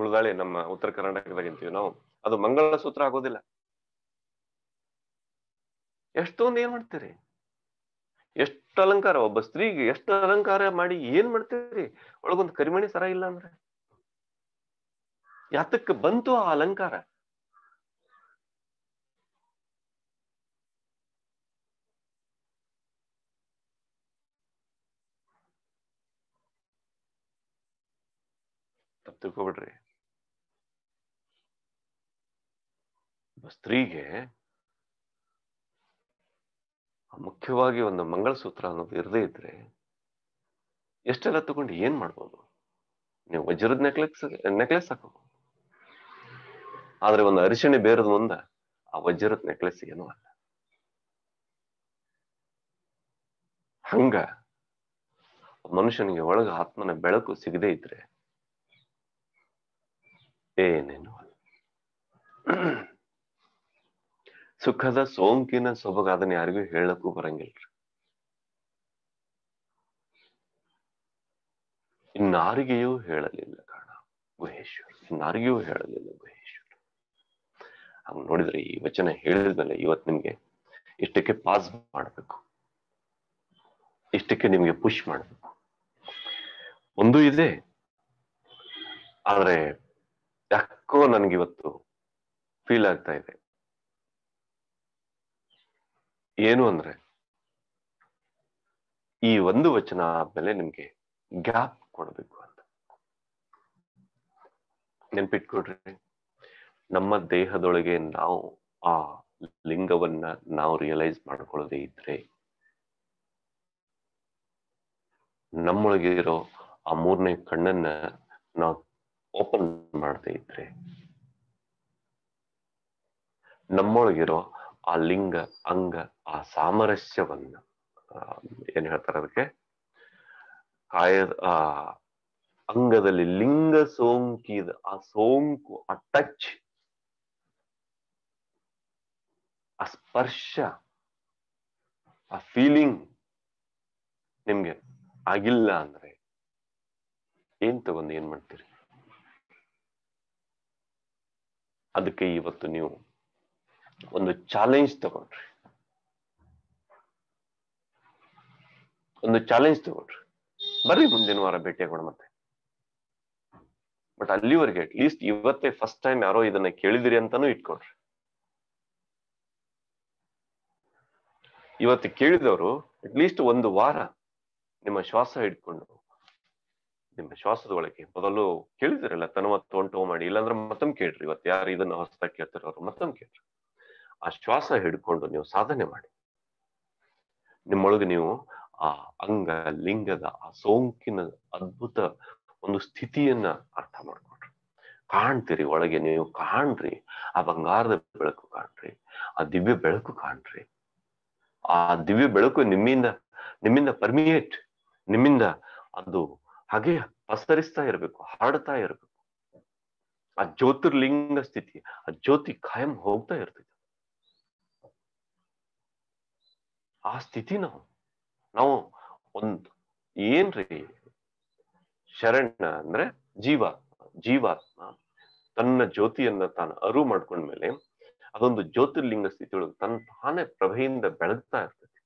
ಗುಳದಾಳಿ ನಮ್ಮ ಉತ್ತರ ಕರ್ನಾಟಕದಾಗಿಂತೀವಿ ನಾವು, ಅದು ಮಂಗಳ ಸೂತ್ರ ಆಗೋದಿಲ್ಲ. ಎಷ್ಟೊಂದು ಏನ್ ಮಾಡ್ತೀರಿ? ಎಷ್ಟು ಅಲಂಕಾರ, ಒಬ್ಬ ಸ್ತ್ರೀಗೆ ಎಷ್ಟು ಅಲಂಕಾರ ಮಾಡಿ ಏನ್ ಮಾಡ್ತೀರಿ? ಒಳಗೊಂದು ಕರಿಮಣಿ ಸರ ಇಲ್ಲ ಅಂದ್ರೆ ಯಾತಕ್ಕೆ ಬಂತು ಆ ಅಲಂಕಾರ? ತಪ್ಪು ತಿಳ್ಕೊಬಿಡ್ರಿ. ಒಬ್ಬ ಸ್ತ್ರೀಗೆ ಮುಖ್ಯವಾಗಿ ಒಂದು ಮಂಗಳಸೂತ್ರ ಅನ್ನೋದು ಇರದೇ ಇದ್ರೆ ಎಷ್ಟೆಲ್ಲ ತಗೊಂಡು ಏನ್ ಮಾಡ್ಬೋದು? ನೀವು ವಜ್ರದ ನೆಕ್ಲೆಸ್ ಹಾಕೋಬಹುದು, ಆದ್ರೆ ಒಂದು ಅರಿಶಿಣ ಬೇರದ ಮುಂದೆ ಆ ವಜ್ರದ ನೆಕ್ಲೆಸ್ ಏನೂ ಅಲ್ಲ. ಹಂಗ ಮನುಷ್ಯನಿಗೆ ಒಳಗ ಆತ್ಮನ ಬೆಳಕು ಸಿಗದೆ ಇದ್ರೆ ಏನೇನು ಅಲ್ಲ. ಸುಖದ ಸೋಂಕಿನ ಸೊಬಗ ಅದನ್ನ ಯಾರಿಗೂ ಹೇಳಕ್ಕೂ ಬರಂಗಿಲ್ರಿ. ಇನ್ನಾರಿಗೆಯೂ ಹೇಳಲಿಲ್ಲ ಕಾರಣ ಗುಹೇಶ್ವರ, ಇನ್ನಾರಿಗೂ ಹೇಳಲಿಲ್ಲ ಗುಹೇಶ್ವರ. ಹಂಗ ನೋಡಿದ್ರೆ ಈ ವಚನ ಹೇಳಿದ್ಮೇಲೆ ಇವತ್ತು ನಿಮ್ಗೆ ಇಷ್ಟಕ್ಕೆ ಪಾಸ್ ಮಾಡ್ಬೇಕು, ಇಷ್ಟಕ್ಕೆ ನಿಮ್ಗೆ ಪುಷ್ ಮಾಡ್ಬೇಕು. ಒಂದು ಇದೆ, ಆದ್ರೆ ಯಾಕೋ ನನ್ಗಿವತ್ತು ಫೀಲ್ ಆಗ್ತಾ ಇದೆ ಏನು ಅಂದ್ರೆ, ಈ ಒಂದು ವಚನ ಆದ್ಮೇಲೆ ನಿಮ್ಗೆ ಗ್ಯಾಪ್ ಕೊಡ್ಬೇಕು ಅಂತ ನೆನ್ಪಿಟ್ಕೊಡ್ರಿ. ನಮ್ಮ ದೇಹದೊಳಗೆ ನಾವು ಆ ಲಿಂಗವನ್ನ ನಾವು ರಿಯಲೈಸ್ ಮಾಡ್ಕೊಳ್ಳದೆ ಇದ್ರೆ ನಮ್ಮೊಳಗೆ ಇರೋ ಆ ಮೂರನೇ ಕಣ್ಣನ್ನ ನಾವು ಓಪನ್ ಮಾಡದೇ ಇದ್ರೆ ನಮ್ಮೊಳಗಿರೋ ಆ ಲಿಂಗ ಅಂಗ ಆ ಸಾಮರಸ್ಯವನ್ನ ಏನ್ ಹೇಳ್ತಾರೆ ಅದಕ್ಕೆ, ಕಾಯದ ಆ ಅಂಗದಲ್ಲಿ ಲಿಂಗ ಸೋಂಕಿದ ಆ ಸೋಂಕು, ಆ ಟಚ್, ಆ ಸ್ಪರ್ಶ, ಆ ಫೀಲಿಂಗ್ ನಿಮ್ಗೆ ಆಗಿಲ್ಲ ಅಂದ್ರೆ ಏನ್ ತಗೊಂಡು ಏನ್ ಮಾಡ್ತೀರಿ? ಅದಕ್ಕೆ ಇವತ್ತು ನೀವು ಒಂದು ಚಾಲೆಂಜ್ ತಗೊಂಡ್ರಿ, ಬರ್ರಿ ಮುಂದಿನ ವಾರ ಭೇಟಿಯಾಗೋಣ ಮತ್ತೆ. ಬಟ್ ಅಲ್ಲಿವರೆಗೆ ಅಟ್ಲೀಸ್ಟ್ ಇವತ್ತೇ ಫಸ್ಟ್ ಟೈಮ್ ಯಾರೋ ಇದನ್ನ ಕೇಳಿದಿರಿ ಅಂತಾನು ಇಟ್ಕೊಂಡ್ರಿ. ಇವತ್ತು ಕೇಳಿದವರು ಅಟ್ಲೀಸ್ಟ್ ಒಂದು ವಾರ ನಿಮ್ಮ ಶ್ವಾಸ ಹಿಡ್ಕೊಂಡು ನಿಮ್ಮ ಶ್ವಾಸದ ಒಳಗೆ ಮೊದಲು ಕೇಳಿದಿರಲ್ಲ ತನ್ನ ತೋಂಟೋ ಮಾಡಿ, ಇಲ್ಲಾಂದ್ರೆ ಮತ್ತೊಮ್ಮೆ ಕೇಳ್ರಿ. ಇವತ್ತು ಯಾರು ಇದನ್ನ ಹೊಸದಾಗಿ ಕೇಳ್ತಿರೋರು ಮತ್ತೊಮ್ಮೆ ಕೇಳ್ರಿ. ಆ ಶ್ವಾಸ ಹಿಡ್ಕೊಂಡು ನೀವು ಸಾಧನೆ ಮಾಡಿ, ನಿಮ್ಮೊಳಗೆ ನೀವು ಆ ಅಂಗ ಲಿಂಗದ ಆ ಸೋಂಕಿನ ಅದ್ಭುತ ಒಂದು ಸ್ಥಿತಿಯನ್ನ ಅರ್ಥ ಮಾಡ್ಕೊಟ್ರಿ. ಕಾಣ್ತೀರಿ, ಒಳಗೆ ನೀವು ಕಾಣ್ರಿ, ಆ ಬಂಗಾರದ ಬೆಳಕು ಕಾಣ್ರಿ, ಆ ದಿವ್ಯ ಬೆಳಕು ಕಾಣ್ರಿ. ಆ ದಿವ್ಯ ಬೆಳಕು ನಿಮ್ಮಿಂದ ಪರ್ಮಿಯೇಟ್, ನಿಮ್ಮಿಂದ ಅದು ಹಾಗೆ ಪಸರಿಸ್ತಾ ಇರಬೇಕು, ಹರಡ್ತಾ ಇರಬೇಕು. ಆ ಜ್ಯೋತಿರ್ಲಿಂಗ ಸ್ಥಿತಿ, ಆ ಜ್ಯೋತಿ ಕಾಯಂ ಹೋಗ್ತಾ ಇರ್ತೈತಿ. ಆ ಸ್ಥಿತಿ ನಾವು ಒಂದು ಏನ್ರಿ, ಶರಣ ಅಂದ್ರೆ ಜೀವಾತ್ಮ ತನ್ನ ಜ್ಯೋತಿಯನ್ನ ತಾನು ಅರಿವು ಮಾಡ್ಕೊಂಡ್ಮೇಲೆ ಅದೊಂದು ಜ್ಯೋತಿರ್ಲಿಂಗ ಸ್ಥಿತಿಯೊಳಗೆ ತನ್ನ ತಾನೇ ಪ್ರಭೆಯಿಂದ ಬೆಳಗ್ತಾ ಇರ್ತೈತಿ.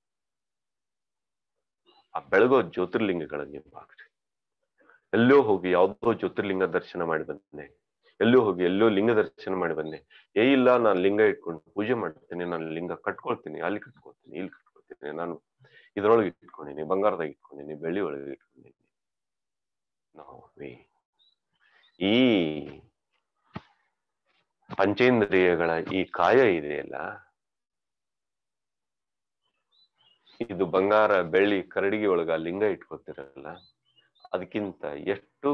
ಆ ಬೆಳಗೋ ಜ್ಯೋತಿರ್ಲಿಂಗಗಳಲ್ಲಿ ಬಾಗ್ರಿ. ಎಲ್ಲೋ ಹೋಗಿ ಯಾವುದೋ ಜ್ಯೋತಿರ್ಲಿಂಗ ದರ್ಶನ ಮಾಡಿ ಬಂದೆ, ಎಲ್ಲೋ ಲಿಂಗ ದರ್ಶನ ಮಾಡಿ ಬಂದೆ, ಇಲ್ಲ ನಾನು ಲಿಂಗ ಇಟ್ಕೊಂಡು ಪೂಜೆ ಮಾಡ್ತೀನಿ, ನಾನು ಲಿಂಗ ಕಟ್ಕೊಳ್ತೀನಿ, ಅಲ್ಲಿ ಕಟ್ಕೊಳ್ತೀನಿ, ಇಲ್ಲಿ ಕಟ್ಕೊಳ್ತೀನಿ, ನಾನು ಇದರೊಳಗೆ ಇಟ್ಕೊಂಡಿನಿ, ಬಂಗಾರದಾಗ ಇಟ್ಕೊಂಡಿನಿ, ಬೆಳ್ಳಿ ಒಳಗೆ ಇಟ್ಕೊಂಡಿನಿ. ನಾವು ಈ ಪಂಚೇಂದ್ರಿಯಗಳ ಈ ಕಾಯ ಇದೆಯಲ್ಲ, ಇದು ಬಂಗಾರ ಬೆಳ್ಳಿ ಕರಡಿಗೆ ಒಳಗ ಲಿಂಗ ಇಟ್ಕೊತಿರಲ್ಲ, ಅದಕ್ಕಿಂತ ಎಷ್ಟು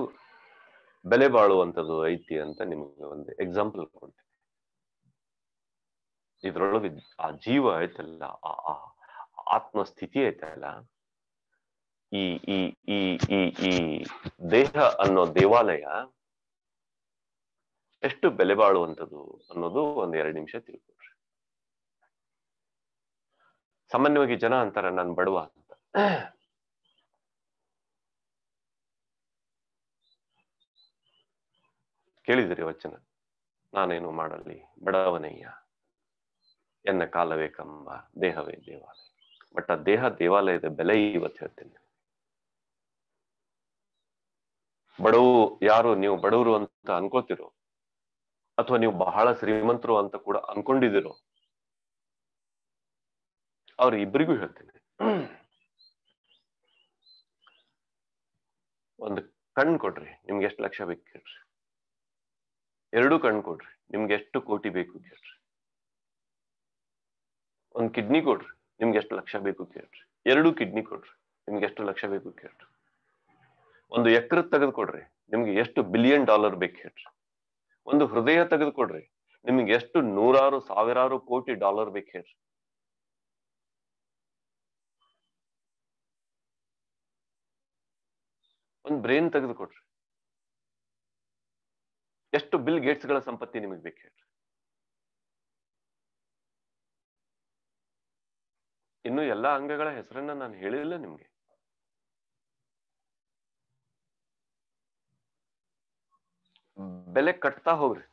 ಬೆಲೆ ಬಾಳುವಂಥದ್ದು ಐತಿ ಅಂತ ನಿಮ್ಗೆ ಒಂದು ಎಕ್ಸಾಂಪಲ್ ಕೊಡ್ತೀನಿ. ಇದ್ರೊಳಗೆ ಆ ಜೀವ ಐತಲ್ಲ, ಆ ಆತ್ಮಸ್ಥಿತಿ ಐತಲ್ಲ, ಈ ಈ ಈ ಈ ಈ ದೇಹ ಅನ್ನೋ ದೇವಾಲಯ ಎಷ್ಟು ಬೆಲೆ ಬಾಳುವಂಥದ್ದು ಅನ್ನೋದು ಒಂದ್ 2 ನಿಮಿಷ ತಿಳ್ಕೊಡ್ರಿ. ಸಾಮಾನ್ಯವಾಗಿ ಜನ ಅಂತಾರ ನಾನು ಬಡವ ಅಂತ. ಕೇಳಿದಿರಿ ವಚನ, ನಾನೇನು ಮಾಡಲಿ ಬಡವನಯ್ಯ, ಎನ್ನ ಕಾಲವೇ ಕಂಬ, ದೇಹವೇ ದೇವಾಲಯ. ಬಟ್ ಆ ದೇಹ ದೇವಾಲಯದ ಬೆಲೆ ಇವತ್ತು ಹೇಳ್ತೀನಿ. ಬಡವು ಯಾರು ನೀವು ಬಡವರು ಅಂತ ಅನ್ಕೋತಿರೋ, ಅಥವಾ ನೀವು ಬಹಳ ಶ್ರೀಮಂತರು ಅಂತ ಕೂಡ ಅನ್ಕೊಂಡಿದಿರೋ, ಅವ್ರ ಇಬ್ಬರಿಗೂ ಹೇಳ್ತೀನಿ, ಒಂದು ಕಣ್ ಕೊಡ್ರಿ, ನಿಮ್ಗೆ ಎಷ್ಟು ಲಕ್ಷ ಬೇಕು ಕೇಳ್ರಿ. 2 ಕಣ್ ಕೊಡ್ರಿ, ನಿಮ್ಗೆ ಎಷ್ಟು ಕೋಟಿ ಬೇಕು ಕೇಳ್ರಿ. ಒಂದು ಕಿಡ್ನಿ ಕೊಡ್ರಿ, ನಿಮ್ಗೆ ಎಷ್ಟು ಲಕ್ಷ ಬೇಕು ಕೇಳ್ರಿ. 2 ಕಿಡ್ನಿ ಕೊಡ್ರಿ, ನಿಮ್ಗೆ ಎಷ್ಟು ಲಕ್ಷ ಬೇಕು ಕೇಳ್ರಿ. ಒಂದು ಎಕರೆ ತೆಗೆದುಕೊಡ್ರಿ, ನಿಮ್ಗೆ ಎಷ್ಟು ಬಿಲಿಯನ್ ಡಾಲರ್ ಬೇಕು ಹೇಳ್ರಿ. ಒಂದು ಹೃದಯ ತೆಗೆದುಕೊಡ್ರಿ, ನಿಮಗೆ ಎಷ್ಟು ನೂರಾರು ಸಾವಿರಾರು ಕೋಟಿ ಡಾಲರ್ ಬೇಕು ಹೇಳಿ? ಒಂದು ಬ್ರೈನ್ ತೆಗೆದುಕೊಡ್ರಿ, ಎಷ್ಟು ಬಿಲ್ ಗೇಟ್ಸ್ ಗಳ ಸಂಪತ್ತಿ ನಿಮಗೆ ಬೇಕು ಹೇಳಿ? ಇನ್ನು ಎಲ್ಲಾ ಅಂಗಗಳ ಹೆಸರನ್ನ ನಾನು ಹೇಳಿಲ್ಲ ನಿಮಗೆ. ಬೆಲೆ ಕಟ್ತಾ ಹೋಗ್ರಿ.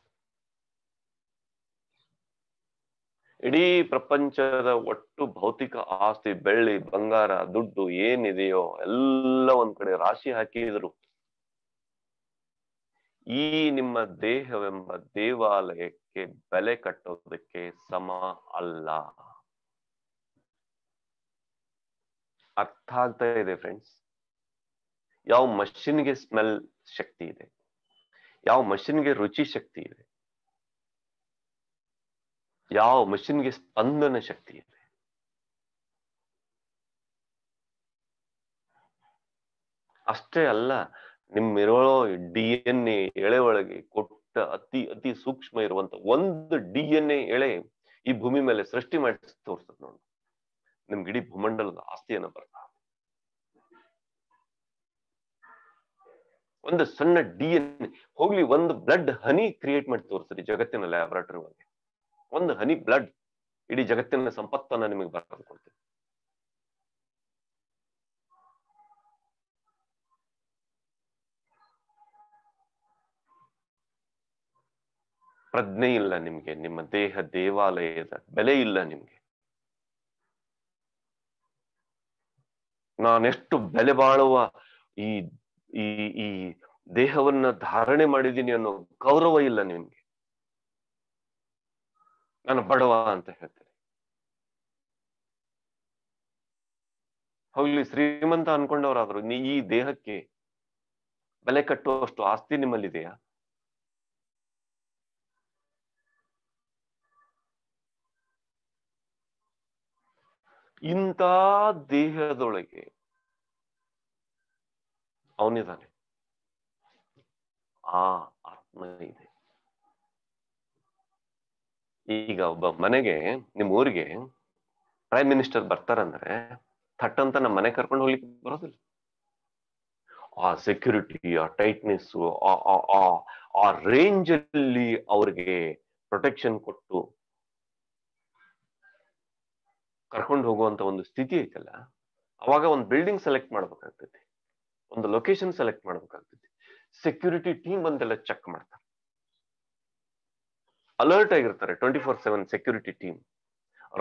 ಇಡೀ ಪ್ರಪಂಚದ ಒಟ್ಟು ಭೌತಿಕ ಆಸ್ತಿ, ಬೆಳ್ಳಿ, ಬಂಗಾರ, ದುಡ್ಡು ಏನಿದೆಯೋ ಎಲ್ಲ ಒಂದ್ ಕಡೆ ರಾಶಿ ಹಾಕಿದ್ರು. ಈ ನಿಮ್ಮ ದೇಹವೆಂಬ ದೇವಾಲಯಕ್ಕೆ ಬೆಲೆ ಕಟ್ಟೋದಕ್ಕೆ ಸಮ ಅಲ್ಲ. ಅರ್ಥ ಆಗ್ತಾ ಇದೆ ಫ್ರೆಂಡ್ಸ್? ಯಾವ ಮಷಿನ್ಗೆ ಸ್ಮೆಲ್ ಶಕ್ತಿ ಇದೆ, ಯಾವ ಮಷಿನ್ಗೆ ರುಚಿ ಶಕ್ತಿ ಇದೆ, ಯಾವ ಮಷಿನ್ಗೆ ಸ್ಪಂದನ ಶಕ್ತಿ ಇದೆ, ಅಷ್ಟೇ ಅಲ್ಲ, ನಿಮ್ಮಿರೋ DNA ಎಳೆ ಒಳಗೆ ಕೊಟ್ಟ ಅತಿ ಅತಿ ಸೂಕ್ಷ್ಮ ಇರುವಂತ ಒಂದು DNA ಎಳೆ ಈ ಭೂಮಿ ಮೇಲೆ ಸೃಷ್ಟಿ ಮಾಡಿ ತೋರಿಸ್ತದೆ ನೋಡಿ ನಿಮ್ಗೆ ಇಡೀ ಭೂಮಂಡಲದ ಆಸ್ತಿಯನ್ನ ಬರ್ತ. ಒಂದು ಸಣ್ಣ DNA ಹೋಗ್ಲಿ, ಒಂದು ಬ್ಲಡ್ ಹನಿ ಕ್ರಿಯೇಟ್ ಮಾಡಿ ತೋರಿಸ್ರಿ ಜಗತ್ತಿನ ಲ್ಯಾಬೊರೇಟರಿ ಒಳಗೆ. ಒಂದು ಹನಿ ಬ್ಲಡ್ ಇಡೀ ಜಗತ್ತಿನ ಸಂಪತ್ತನ್ನ ನಿಮಗೆ ಬರೆದು ಕೊಡ್ತೀವಿ. ಪ್ರಜ್ಞೆ ಇಲ್ಲ ನಿಮ್ಗೆ, ನಿಮ್ಮ ದೇಹ ದೇವಾಲಯದ ಬೆಲೆ ಇಲ್ಲ ನಿಮ್ಗೆ. ನಾನೆಷ್ಟು ಬೆಲೆ ಬಾಳುವ ಈ ಈ ಈ ದೇಹವನ್ನ ಧಾರಣೆ ಮಾಡಿದ್ದೀನಿ ಅನ್ನೋ ಗೌರವ ಇಲ್ಲ ನಿಮ್ಗೆ. ನಾನು ಬಡವ ಅಂತ ಹೇಳ್ತೀನಿ. ಹೋಗ್ಲಿ, ಶ್ರೀಮಂತ ಅನ್ಕೊಂಡವರಾದ್ರು ಈ ದೇಹಕ್ಕೆ ಬೆಲೆ ಕಟ್ಟುವಷ್ಟು ಆಸ್ತಿ ನಿಮ್ಮಲ್ಲಿದೆಯಾ? ಇಂಥ ದೇಹದೊಳಗೆ ಅವನಿದ್ದಾನೆ, ಆ ಆತ್ಮ ಇದೆ. ಈಗ ಒಬ್ಬ ಮನೆಗೆ, ನಿಮ್ ಊರಿಗೆ ಪ್ರೈಮ್ ಮಿನಿಸ್ಟರ್ ಬರ್ತಾರಂದ್ರೆ ಥಟ್ ಅಂತ ನಮ್ಮ ಮನೆ ಕರ್ಕೊಂಡು ಹೋಗ್ಲಿಕ್ಕೆ ಬರೋದಿಲ್ಲ. ಆ ಸೆಕ್ಯೂರಿಟಿ, ಆ ಟೈಟ್ನೆಸ್, ಆ ರೇಂಜ್ ಅಲ್ಲಿ ಅವ್ರಿಗೆ ಪ್ರೊಟೆಕ್ಷನ್ ಕೊಟ್ಟು ಕರ್ಕೊಂಡು ಹೋಗುವಂತ ಒಂದು ಸ್ಥಿತಿ ಐತಲ್ಲ. ಅವಾಗ ಒಂದು ಬಿಲ್ಡಿಂಗ್ ಸೆಲೆಕ್ಟ್ ಮಾಡ್ಬೇಕಾಗ್ತೈತಿ, ಒಂದು ಲೊಕೇಶನ್ ಸೆಲೆಕ್ಟ್ ಮಾಡ್ಬೇಕಾಗ್ತೈತಿ, ಸೆಕ್ಯೂರಿಟಿ ಟೀಮ್ ಅಂತೆಲ್ಲ ಚೆಕ್ ಮಾಡ್ತಾರೆ, ಅಲರ್ಟ್ ಆಗಿರ್ತಾರೆ, 24/7 ಸೆಕ್ಯೂರಿಟಿ ಟೀಮ್,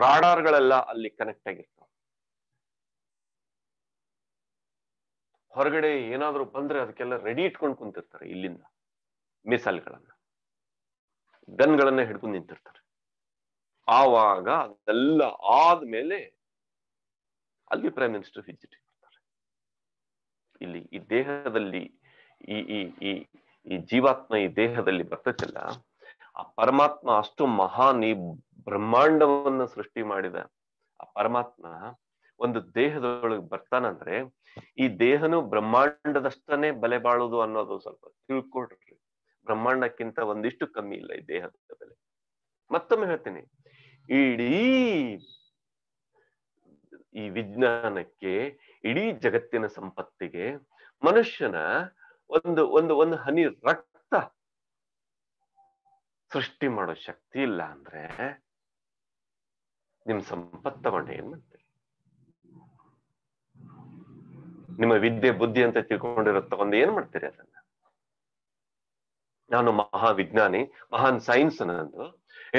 ರಾಡಾರ್ಗಳೆಲ್ಲ ಅಲ್ಲಿ ಕನೆಕ್ಟ್ ಆಗಿರ್ತಾವೆ. ಹೊರಗಡೆ ಏನಾದ್ರು ಬಂದ್ರೆ ಅದಕ್ಕೆಲ್ಲ ರೆಡಿ ಇಟ್ಕೊಂಡು ಕುಂತಿರ್ತಾರೆ, ಇಲ್ಲಿಂದ ಮಿಸೈಲ್ಗಳನ್ನ ಗನ್ಗಳನ್ನ ಹಿಡ್ಕೊಂಡು ನಿಂತಿರ್ತಾರೆ. ಆವಾಗ ಅದೆಲ್ಲ ಆದ್ಮೇಲೆ ಅಲ್ಲಿ ಪ್ರೈಮ್ ಮಿನಿಸ್ಟರ್ ವಿಸಿಟ್ ಮಾಡ್ತಾರೆ. ಇಲ್ಲಿ ಈ ದೇಹದಲ್ಲಿ ಈ ಈ ಈ ಜೀವಾತ್ಮ ಈ ದೇಹದಲ್ಲಿ ಬರ್ತದಲ್ಲ, ಆ ಪರಮಾತ್ಮ ಅಷ್ಟು ಮಹಾನ್, ಈ ಬ್ರಹ್ಮಾಂಡವನ್ನ ಸೃಷ್ಟಿ ಮಾಡಿದ ಆ ಪರಮಾತ್ಮ ಒಂದು ದೇಹದೊಳಗೆ ಬರ್ತಾನಂದ್ರೆ ಈ ದೇಹನು ಬ್ರಹ್ಮಾಂಡದಷ್ಟೇ ಬೆಲೆ ಬಾಳುದು ಅನ್ನೋದು ಸ್ವಲ್ಪ ತಿಳ್ಕೊಡ್ರಿ. ಬ್ರಹ್ಮಾಂಡಕ್ಕಿಂತ ಒಂದಿಷ್ಟು ಕಮ್ಮಿ ಇಲ್ಲ ಈ ದೇಹದ ಬೆಲೆ. ಮತ್ತೊಮ್ಮೆ ಹೇಳ್ತೀನಿ, ಇಡೀ ಈ ವಿಜ್ಞಾನಕ್ಕೆ, ಇಡೀ ಜಗತ್ತಿನ ಸಂಪತ್ತಿಗೆ ಮನುಷ್ಯನ ಒಂದು ಒಂದು ಒಂದು ಹನಿ ರಕ್ತ ಸೃಷ್ಟಿ ಮಾಡೋ ಶಕ್ತಿ ಇಲ್ಲ ಅಂದ್ರೆ ನಿಮ್ ಸಂಪತ್ತು ತಗೊಂಡೆ ಏನ್ ಮಾಡ್ತೀರಿ? ನಿಮ್ಮ ವಿದ್ಯೆ ಬುದ್ಧಿ ಅಂತ ತಿಳ್ಕೊಂಡಿರೋ ತಗೊಂಡು ಏನ್ ಮಾಡ್ತೀರಿ? ಅದನ್ನ ನಾನು ಮಹಾವಿಜ್ಞಾನಿ, ಮಹಾನ್ ಸೈನ್ಸ್ ಅನ್ನೋದು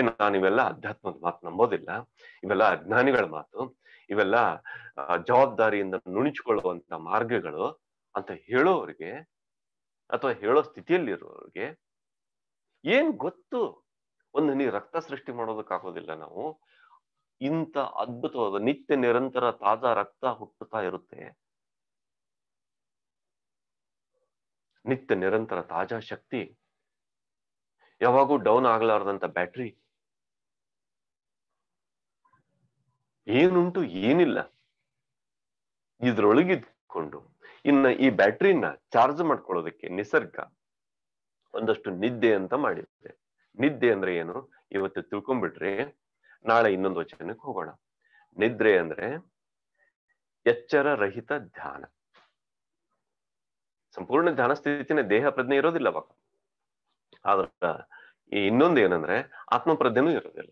ಏನು, ನಾನು ಇವೆಲ್ಲ ಅಧ್ಯಾತ್ಮದ ಮಾತು ನಂಬೋದಿಲ್ಲ, ಇವೆಲ್ಲ ಅಜ್ಞಾನಿಗಳ ಮಾತು, ಇವೆಲ್ಲ ಜವಾಬ್ದಾರಿಯಿಂದ ನುಣಿಸಿಕೊಳ್ಳುವಂತ ಮಾರ್ಗಗಳು ಅಂತ ಹೇಳೋರಿಗೆ ಅಥವಾ ಹೇಳೋ ಸ್ಥಿತಿಯಲ್ಲಿರೋರಿಗೆ ಏನ್ ಗೊತ್ತು? ಒಂದು ನೀ ರಕ್ತ ಸೃಷ್ಟಿ ಮಾಡೋದಕ್ಕಾಗೋದಿಲ್ಲ ನಾವು. ಇಂಥ ಅದ್ಭುತವಾದ ನಿತ್ಯ ನಿರಂತರ ತಾಜಾ ರಕ್ತ ಹುಟ್ಟುತ್ತಾ ಇರುತ್ತೆ, ನಿತ್ಯ ನಿರಂತರ ತಾಜಾ ಶಕ್ತಿ, ಯಾವಾಗೂ ಡೌನ್ ಆಗ್ಲಾರ್ದಂತ ಬ್ಯಾಟ್ರಿ ಏನುಂಟು ಏನಿಲ್ಲ ಇದ್ರೊಳಗಿದ್ಕೊಂಡು. ಇನ್ನ ಈ ಬ್ಯಾಟ್ರಿನ ಚಾರ್ಜ್ ಮಾಡ್ಕೊಳ್ಳೋದಕ್ಕೆ ನಿಸರ್ಗ ಒಂದಷ್ಟು ನಿದ್ದೆ ಅಂತ ಮಾಡಿರುತ್ತೆ, ನಿದ್ದೆ ಅಂದ್ರೆ ಏನು ಇವತ್ತು ತಿಳ್ಕೊಂಡ್ಬಿಟ್ರೆ ನಾಳೆ ಇನ್ನೊಂದು ವಚನಕ್ಕೆ ಹೋಗೋಣ. ನಿದ್ರೆ ಅಂದ್ರೆ ಎಚ್ಚರ ರಹಿತ ಧ್ಯಾನ. ಸಂಪೂರ್ಣ ಧ್ಯಾನ ಸ್ಥಿತಿನೇ ದೇಹ ಪ್ರಜ್ಞೆ ಇರೋದಿಲ್ಲ ಅವಾಗ. ಆದ್ರ ಇನ್ನೊಂದು ಏನಂದ್ರೆ ಆತ್ಮಪ್ರಜ್ಞೆನೂ ಇರೋದಿಲ್ಲ.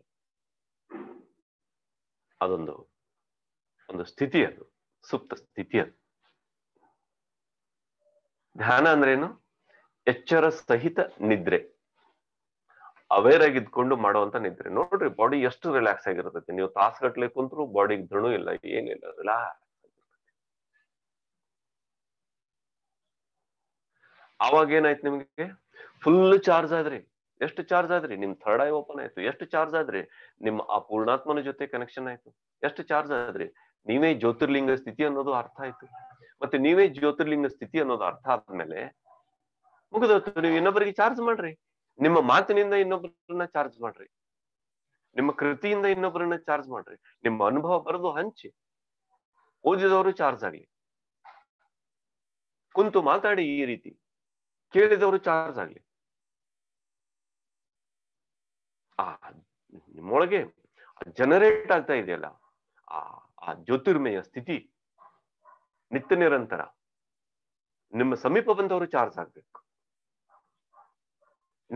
ಅದೊಂದು ಒಂದು ಸ್ಥಿತಿ, ಅದು ಸುಪ್ತ ಸ್ಥಿತಿ. ಅದು ಧ್ಯಾನ ಅಂದ್ರೇನು? ಎಚ್ಚರ ಸಹಿತ ನಿದ್ರೆ, ಅವೇರ್ ಆಗಿದ್ಕೊಂಡು ಮಾಡುವಂತ ನಿದ್ರೆ. ನೋಡ್ರಿ ಬಾಡಿ ಎಷ್ಟು ರಿಲ್ಯಾಕ್ಸ್ ಆಗಿರ್ತೈತಿ. ನೀವು ತಾಸುಗಟ್ಲೆ ಕುಂತರೂ ಬಾಡಿಗೆ ದೃಣು ಇಲ್ಲ, ಏನಿಲ್ಲ, ರಿಲ್ಯಾಕ್ಸ್. ಅವಾಗ ಏನಾಯ್ತು ನಿಮ್ಗೆ? ಫುಲ್ ಚಾರ್ಜ್ ಆದ್ರಿ. ಎಷ್ಟು ಚಾರ್ಜ್ ಆದ್ರಿ? ನಿಮ್ ಥರ್ಡ್ ಐ ಓಪನ್ ಆಯ್ತು. ಎಷ್ಟು ಚಾರ್ಜ್ ಆದ್ರಿ? ನಿಮ್ಮ ಆ ಪೂರ್ಣಾತ್ಮನ ಜೊತೆ ಕನೆಕ್ಷನ್ ಆಯ್ತು. ಎಷ್ಟು ಚಾರ್ಜ್ ಆದ್ರಿ? ನೀವೇ ಜ್ಯೋತಿರ್ಲಿಂಗ ಸ್ಥಿತಿ ಅನ್ನೋದು ಅರ್ಥ ಆಯ್ತು. ಮತ್ತೆ ನೀವೇ ಜ್ಯೋತಿರ್ಲಿಂಗ ಸ್ಥಿತಿ ಅನ್ನೋದು ಅರ್ಥ ಆದ್ಮೇಲೆ ಮುಗಿದೋಯ್ತು. ನೀವು ಇನ್ನೊಬ್ಬರಿಗೆ ಚಾರ್ಜ್ ಮಾಡ್ರಿ. ನಿಮ್ಮ ಮಾತಿನಿಂದ ಇನ್ನೊಬ್ಬರನ್ನ ಚಾರ್ಜ್ ಮಾಡ್ರಿ, ನಿಮ್ಮ ಕೃತಿಯಿಂದ ಇನ್ನೊಬ್ಬರನ್ನ ಚಾರ್ಜ್ ಮಾಡ್ರಿ, ನಿಮ್ಮ ಅನುಭವ ಬರೆದು ಹಂಚಿ, ಓದಿದವರು ಚಾರ್ಜ್ ಆಗ್ಲಿ, ಕುಂತು ಮಾತಾಡಿ ಈ ರೀತಿ, ಕೇಳಿದವರು ಚಾರ್ಜ್ ಆಗ್ಲಿ. ಆ ನಿಮ್ಮೊಳಗೆ ಜನರೇಟ್ ಆಗ್ತಾ ಇದೆಯಲ್ಲ ಆ ಜ್ಯೋತಿರ್ಮಯ ಸ್ಥಿತಿ ನಿತ್ಯ ನಿರಂತರ, ನಿಮ್ಮ ಸಮೀಪ ಬಂದವರು ಚಾರ್ಜ್ ಆಗ್ಬೇಕು,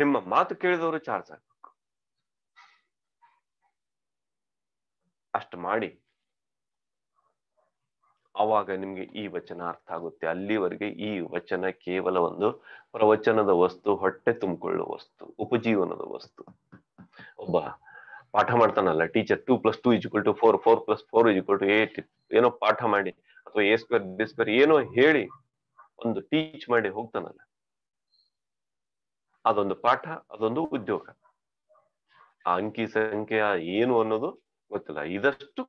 ನಿಮ್ಮ ಮಾತು ಕೇಳಿದವರು ಚಾರ್ಜ್ ಆಗ್ಬೇಕು. ಅಷ್ಟು ಮಾಡಿ ಅವಾಗ ನಿಮ್ಗೆ ಈ ವಚನ ಅರ್ಥ ಆಗುತ್ತೆ. ಅಲ್ಲಿವರೆಗೆ ಈ ವಚನ ಕೇವಲ ಒಂದು ಪ್ರವಚನದ ವಸ್ತು, ಹೊಟ್ಟೆ ತುಂಬಿಕೊಳ್ಳುವ ವಸ್ತು, ಉಪಜೀವನದ ವಸ್ತು. ಒಬ್ಬ ಪಾಠ ಮಾಡ್ತಾನಲ್ಲ ಟೀಚರ್, 2+2=4, 4+4=8 ಏನೋ ಪಾಠ ಮಾಡಿ, ಅಥವಾ a² b² ಏನೋ ಹೇಳಿ ಒಂದು ಟೀಚ್ ಮಾಡಿ ಹೋಗ್ತಾನಲ್ಲ, ಅದೊಂದು ಪಾಠ, ಅದೊಂದು ಉದ್ಯೋಗ. ಆ ಅಂಕಿ ಸಂಖ್ಯೆ ಏನು ಅನ್ನೋದು ಗೊತ್ತಿಲ್ಲ. ಇದಷ್ಟು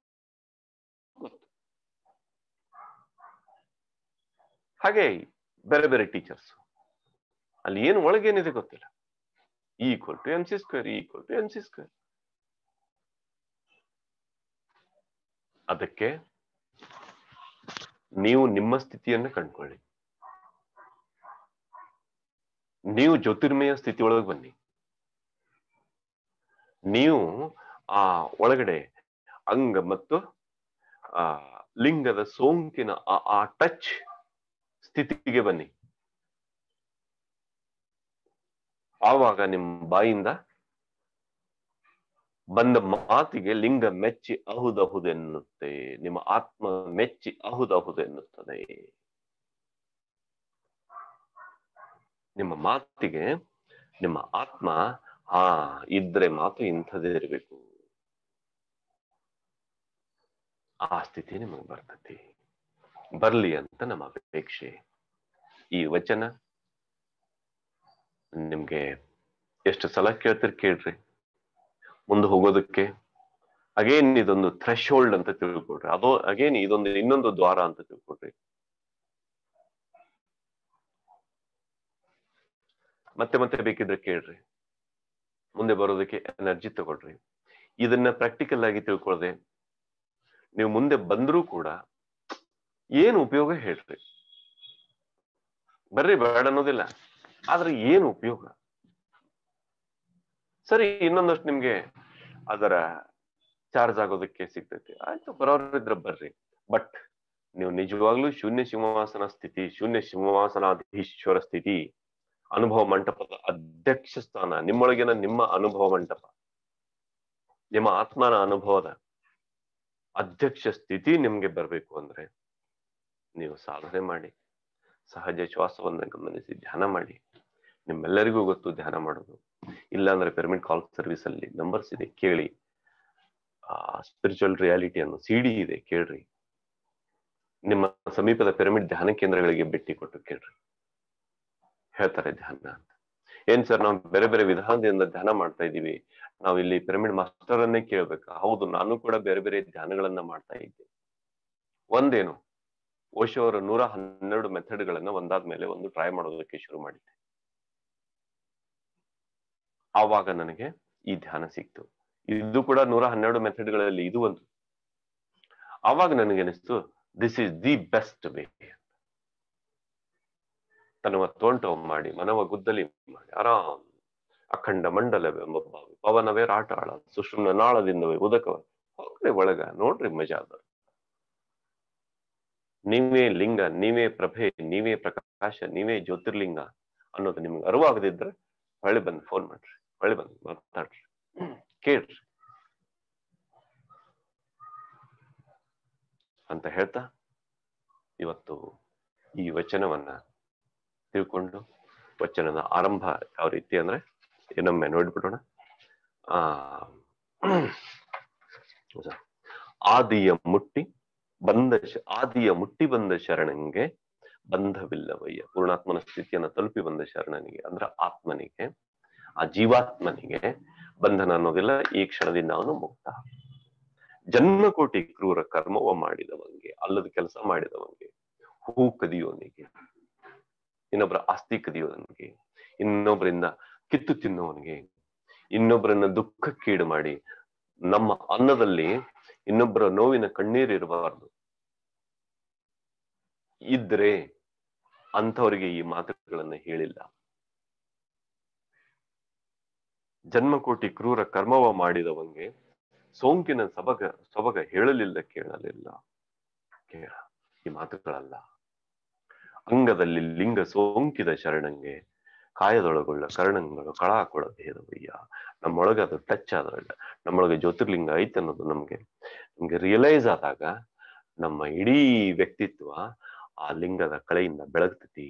ಗೊತ್ತು. ಹಾಗೆ ಬೇರೆ ಬೇರೆ ಟೀಚರ್ಸ್, ಅಲ್ಲಿ ಏನು ಒಳಗೇನಿದೆ ಗೊತ್ತಿಲ್ಲ. E=mc², E=mc². ಅದಕ್ಕೆ ನೀವು ನಿಮ್ಮ ಸ್ಥಿತಿಯನ್ನು ಕಂಡುಕೊಳ್ಳಿ. ನೀವು ಜ್ಯೋತಿರ್ಮಯ ಸ್ಥಿತಿ ಒಳಗೆ ಬನ್ನಿ. ನೀವು ಆ ಒಳಗಡೆ ಅಂಗ ಮತ್ತು ಆ ಲಿಂಗದ ಸೋಂಕಿನ ಆ ಟಚ್ ಸ್ಥಿತಿಗೆ ಬನ್ನಿ. ಆವಾಗ ನಿಮ್ಮ ಬಾಯಿಂದ ಬಂದ ಮಾತಿಗೆ ಲಿಂಗ ಮೆಚ್ಚಿ ಅಹುದಹುದೆನ್ನುತ್ತೆ, ನಿಮ್ಮ ಆತ್ಮ ಮೆಚ್ಚಿ ಅಹುದಹುದೆನ್ನುತ್ತದೆ. ನಿಮ್ಮ ಮಾತಿಗೆ ನಿಮ್ಮ ಆತ್ಮ ಇದ್ರೆ ಮಾತು ಇಂಥದೇ ಇರಬೇಕು, ಆ ಸ್ಥಿತಿ ನಿಮಗೆ ಬರ್ತತಿ. ಬರ್ಲಿ ಅಂತ ನಮ್ಮ ಅಪೇಕ್ಷೆ. ಈ ವಚನ ನಿಮ್ಗೆ ಎಷ್ಟು ಸಲ ಕೇಳ್ತೀರಿ ಕೇಳ್ರಿ, ಮುಂದೆ ಹೋಗೋದಕ್ಕೆ ಅಗೇನ್ ಇದೊಂದು ಥ್ರೆಶ್ ಹೋಲ್ಡ್ ಅಂತ ತಿಳ್ಕೊಡ್ರಿ, ಅದು ಅಗೇನ್ ಇದೊಂದು ಇನ್ನೊಂದು ದ್ವಾರ ಅಂತ ತಿಳ್ಕೊಡ್ರಿ. ಮತ್ತೆ ಮತ್ತೆ ಬೇಕಿದ್ರೆ ಕೇಳ್ರಿ, ಮುಂದೆ ಬರೋದಕ್ಕೆ ಎನರ್ಜಿ ತಗೊಳ್ರಿ. ಇದನ್ನ ಪ್ರಾಕ್ಟಿಕಲ್ ಆಗಿ ತಿಳ್ಕೊಳ್ಳದೆ ನೀವು ಮುಂದೆ ಬಂದ್ರೂ ಕೂಡ ಏನು ಉಪಯೋಗ ಹೇಳ್ರಿ. ಬರ್ರಿ ಬೇಡ ಅನ್ನೋದಿಲ್ಲ, ಆದ್ರೆ ಏನು ಉಪಯೋಗ? ಸರಿ, ಇನ್ನೊಂದಷ್ಟು ನಿಮ್ಗೆ ಅದರ ಚಾರ್ಜ್ ಆಗೋದಕ್ಕೆ ಸಿಗ್ತೈತಿ, ಆಯ್ತು, ಬರೋರಿದ್ರೆ ಬರ್ರಿ. ಬಟ್ ನೀವು ನಿಜವಾಗ್ಲೂ ಶೂನ್ಯ ಸಿಂಹಾಸನ ಸ್ಥಿತಿ, ಶೂನ್ಯ ಸಿಂಹಾಸನಾಧೀಶ್ವರ ಸ್ಥಿತಿ, ಅನುಭವ ಮಂಟಪದ ಅಧ್ಯಕ್ಷ ಸ್ಥಾನ, ನಿಮ್ಮೊಳಗಿನ ನಿಮ್ಮ ಅನುಭವ ಮಂಟಪ, ನಿಮ್ಮ ಆತ್ಮನ ಅನುಭವದ ಅಧ್ಯಕ್ಷ ಸ್ಥಿತಿ ನಿಮ್ಗೆ ಬರ್ಬೇಕು ಅಂದ್ರೆ ನೀವು ಸಾಧನೆ ಮಾಡಿ, ಸಹಜ ಶ್ವಾಸವನ್ನು ಗಮನಿಸಿ ಧ್ಯಾನ ಮಾಡಿ. ನಿಮ್ಮೆಲ್ಲರಿಗೂ ಗೊತ್ತು ಧ್ಯಾನ ಮಾಡೋದು. ಇಲ್ಲಾಂದ್ರೆ ಪಿರಮಿಡ್ ಕಾಲ್ ಸರ್ವಿಸ್ ಅಲ್ಲಿ ನಂಬರ್ಸ್ ಇದೆ, ಕೇಳಿ. ಸ್ಪಿರಿಚುವಲ್ ರಿಯಾಲಿಟಿ ಅನ್ನೋ CD ಇದೆ, ಕೇಳ್ರಿ. ನಿಮ್ಮ ಸಮೀಪದ ಪಿರಮಿಡ್ ಧ್ಯಾನ ಕೇಂದ್ರಗಳಿಗೆ ಭೇಟಿ ಕೊಟ್ಟು ಕೇಳ್ರಿ, ಹೇಳ್ತಾರೆ ಧ್ಯಾನ ಅಂತ. ಏನ್ ಸರ್, ನಾವು ಬೇರೆ ಬೇರೆ ವಿಧಾನದಿಂದ ಧ್ಯಾನ ಮಾಡ್ತಾ ಇದೀವಿ, ನಾವು ಇಲ್ಲಿ ಪಿರಮಿಡ್ ಮಾಸ್ಟರ್ ಅನ್ನೇ ಕೇಳ್ಬೇಕಾ? ಹೌದು, ನಾನು ಕೂಡ ಬೇರೆ ಬೇರೆ ಧ್ಯಾನಗಳನ್ನ ಮಾಡ್ತಾ ಇದ್ದೆ. ಒಂದೇನು, ಓಶೋ ಅವರ 112 ಮೆಥಡ್ಗಳನ್ನ ಒಂದಾದ್ಮೇಲೆ ಒಂದು ಟ್ರೈ ಮಾಡೋದಕ್ಕೆ ಶುರು ಮಾಡಿದ್ದೆ. ಆವಾಗ ನನಗೆ ಈ ಧ್ಯಾನ ಸಿಕ್ತು. ಇದು ಕೂಡ 112 ಮೆಥಡ್ಗಳಲ್ಲಿ ಇದು ಒಂದು. ಆವಾಗ ನನಗನಿಸ್ತು, this is the best way. ತನ್ನುವ ತೋಂಟವು ಮಾಡಿ, ಮನವ ಗುದ್ದಲಿ ಮಾಡಿ, ಆರಾಮ್ ಅಖಂಡ ಮಂಡಲವೇ ಮೊಬ್ಬಾವಿ ಪವನವೇ ರಾಟಾಳ ಸುಷುಮ್ನ ನಾಳದಿಂದವೇ ಉದಕವ ಹೋಗ್ರಿ ಒಳಗ ನೋಡ್ರಿ ಮಜಾ ಅದ. ನೀವೇ ಲಿಂಗ, ನೀವೇ ಪ್ರಭೆ, ನೀವೇ ಪ್ರಕಾಶ, ನೀವೇ ಜ್ಯೋತಿರ್ಲಿಂಗ ಅನ್ನೋದು ನಿಮ್ಗೆ ಅರಿವಾಗದಿದ್ರೆ ಹೊಳ್ಳಿ ಬಂದು ಫೋನ್ ಮಾಡ್ರಿ, ಹೊಳ್ಳಿ ಬಂದು ಮಾತಾಡ್ರಿ, ಕೇಳ್ರಿ ಅಂತ ಹೇಳ್ತಾ ಇವತ್ತು ಈ ವಚನವನ್ನ ತಿಳ್ಕೊಂಡು ವಚನದ ಆರಂಭ ಯಾವ ರೀತಿ ಅಂದ್ರೆ ಇನ್ನೊಮ್ಮೆ ನೋಡ್ಬಿಡೋಣ. ಆದಿಯ ಮುಟ್ಟಿ ಬಂದ ಶರಣಂಗೆ ಬಂಧವಿಲ್ಲವಯ್ಯ. ಪೂರ್ಣಾತ್ಮನ ಸ್ಥಿತಿಯನ್ನ ತಲುಪಿ ಬಂದ ಶರಣನಿಗೆ ಅಂದ್ರೆ ಆತ್ಮನಿಗೆ, ಆ ಜೀವಾತ್ಮನಿಗೆ ಬಂಧನ ಅನ್ನೋದಿಲ್ಲ. ಈ ಕ್ಷಣದಿಂದ ಅವನು ಮುಕ್ತ. ಜನ್ಮಕೋಟಿ ಕ್ರೂರ ಕರ್ಮವ ಮಾಡಿದವಂಗೆ, ಅಲ್ಲದ ಕೆಲಸ ಮಾಡಿದವಂಗೆ, ಹೂ ಕದಿಯೋನಿಗೆ, ಇನ್ನೊಬ್ಬರ ಆಸ್ತಿ ಕದಿಯೋದನಿಗೆ, ಇನ್ನೊಬ್ಬರಿಂದ ಕಿತ್ತು ತಿನ್ನುವನಿಗೆ, ಇನ್ನೊಬ್ಬರನ್ನ ದುಃಖಕ್ಕೀಡು ಮಾಡಿ ನಮ್ಮ ಅನ್ನದಲ್ಲಿ ಇನ್ನೊಬ್ಬರ ನೋವಿನ ಕಣ್ಣೀರಿರಬಾರ್ದು ಇದ್ರೆ ಅಂಥವರಿಗೆ ಈ ಮಾತುಗಳನ್ನ ಹೇಳಿಲ್ಲ. ಜನ್ಮಕೋಟಿ ಕ್ರೂರ ಕರ್ಮವ ಮಾಡಿದವಂಗೆ ಸೋಂಕಿನ ಸೊಬಗ ಹೇಳಲಿಲ್ಲ, ಕೇಳಲಿಲ್ಲ. ಈ ಮಾತುಗಳಲ್ಲ. ಅಂಗದಲ್ಲಿ ಲಿಂಗ ಸೋಂಕಿದ ಶರಣಂಗೆ ಕಾಯದೊಳಗೊಳ್ಳ ಕರ್ಣಂಗಳು ಕಳಾಕೊಳ ಭೇದವಯ್ಯ. ನಮ್ಮೊಳಗೆ ಅದು ಟಚ್ ಆದಾಗ, ನಮ್ಮೊಳಗೆ ಜ್ಯೋತಿರ್ಲಿಂಗ ಐತೆ ಅನ್ನೋದು ನಮ್ಗೆ ರಿಯಲೈಸ್ ಆದಾಗ ನಮ್ಮ ಇಡೀ ವ್ಯಕ್ತಿತ್ವ ಆ ಲಿಂಗದ ಕಳೆಯಿಂದ ಬೆಳಗ್ತತಿ.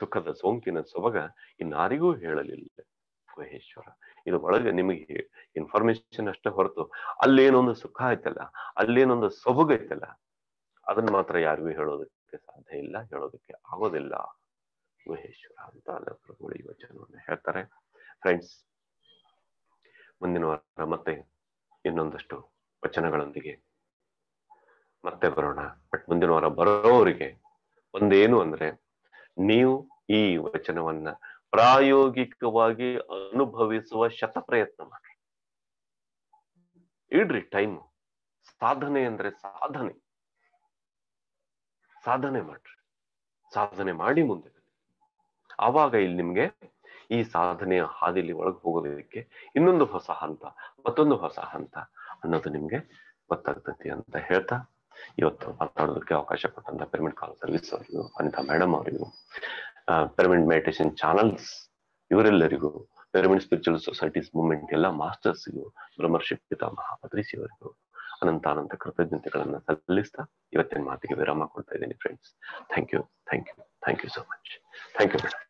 ಸುಖದ ಸೋಂಕಿನ ಸೊಬಗ ಇನ್ನಾರಿಗೂ ಹೇಳಲಿಲ್ಲ ಮಹೇಶ್ವರ. ಇದು ಒಳಗೆ ನಿಮಗೆ ಇನ್ಫಾರ್ಮೇಶನ್ ಅಷ್ಟೇ ಹೊರತು ಅಲ್ಲೇನೊಂದು ಸುಖ ಆಯ್ತಲ್ಲ, ಅಲ್ಲೇನೊಂದು ಸೊಬಗು ಐತಲ್ಲ, ಅದನ್ನ ಮಾತ್ರ ಯಾರಿಗೂ ಹೇಳೋದಕ್ಕೆ ಸಾಧ್ಯ ಇಲ್ಲ, ಹೇಳೋದಕ್ಕೆ ಆಗೋದಿಲ್ಲ ಮಹೇಶ್ವರ ಅಂತ ಅಲ್ಲಪ್ರಭುಗಳು ಈ ವಚನವನ್ನು ಹೇಳ್ತಾರೆ. ಫ್ರೆಂಡ್ಸ್, ಮುಂದಿನ ವಾರ ಮತ್ತೆ ಇನ್ನೊಂದಷ್ಟು ವಚನಗಳೊಂದಿಗೆ ಮತ್ತೆ ಬರೋಣ. ಬಟ್ ಮುಂದಿನ ವಾರ ಬರೋವರಿಗೆ ಒಂದೇನು ಅಂದ್ರೆ, ನೀವು ಈ ವಚನವನ್ನ ಪ್ರಾಯೋಗಿಕವಾಗಿ ಅನುಭವಿಸುವ ಶತಪ್ರಯತ್ನ ಮಾಡಿ ಇಡ್ರಿ. ಟೈಮು ಸಾಧನೆ ಅಂದ್ರೆ ಸಾಧನೆ ಮಾಡ್ರಿ, ಸಾಧನೆ ಮಾಡಿ ಮುಂದೆ. ಆವಾಗ ಇಲ್ಲಿ ನಿಮ್ಗೆ ಈ ಸಾಧನೆಯ ಹಾದಿಲಿ ಒಳಗೆ ಹೋಗೋದಕ್ಕೆ ಇನ್ನೊಂದು ಹೊಸ ಹಂತ, ಮತ್ತೊಂದು ಹೊಸ ಹಂತ ಅನ್ನೋದು ನಿಮ್ಗೆ ಗೊತ್ತಾಗ್ತತಿ ಅಂತ ಹೇಳ್ತಾ, ಇವತ್ತು ಮಾತಾಡೋದಕ್ಕೆ ಅವಕಾಶ ಕೊಟ್ಟಂತ ಪಿರಮಿಡ್ ಕಾಲ್ ಸರ್ವಿಸ್ ಅವರಿಗೂ, ಅನಿತಾ ಮೇಡಮ್ ಅವರಿಗೂ, ಪಿರಮಿಡ್ ಮೆಡಿಟೇಷನ್ ಚಾನಲ್ಸ್ ಇವರೆಲ್ಲರಿಗೂ, ಪಿರಮಿಡ್ ಸ್ಪಿರಿಚುವಲ್ ಸೊಸೈಟೀಸ್ ಮೂವ್ಮೆಂಟ್ ಎಲ್ಲ ಮಾಸ್ಟರ್ಸ್ಗೂ, ಬ್ರಹ್ಮರ್ಷಿ ಪಿತಾಮಹ ಪತ್ರಿಸಿ ಅವರಿಗೂ ಅನಂತಾನಂತ ಕೃತಜ್ಞತೆಗಳನ್ನ ಸಲ್ಲಿಸ್ತಾ ಇವತ್ತಿನ ಮಾತಿಗೆ ವಿರಾಮ ಕೊಡ್ತಾ ಇದ್ದೀನಿ. Friends, thank you, thank you, thank you so much. Thank you madam.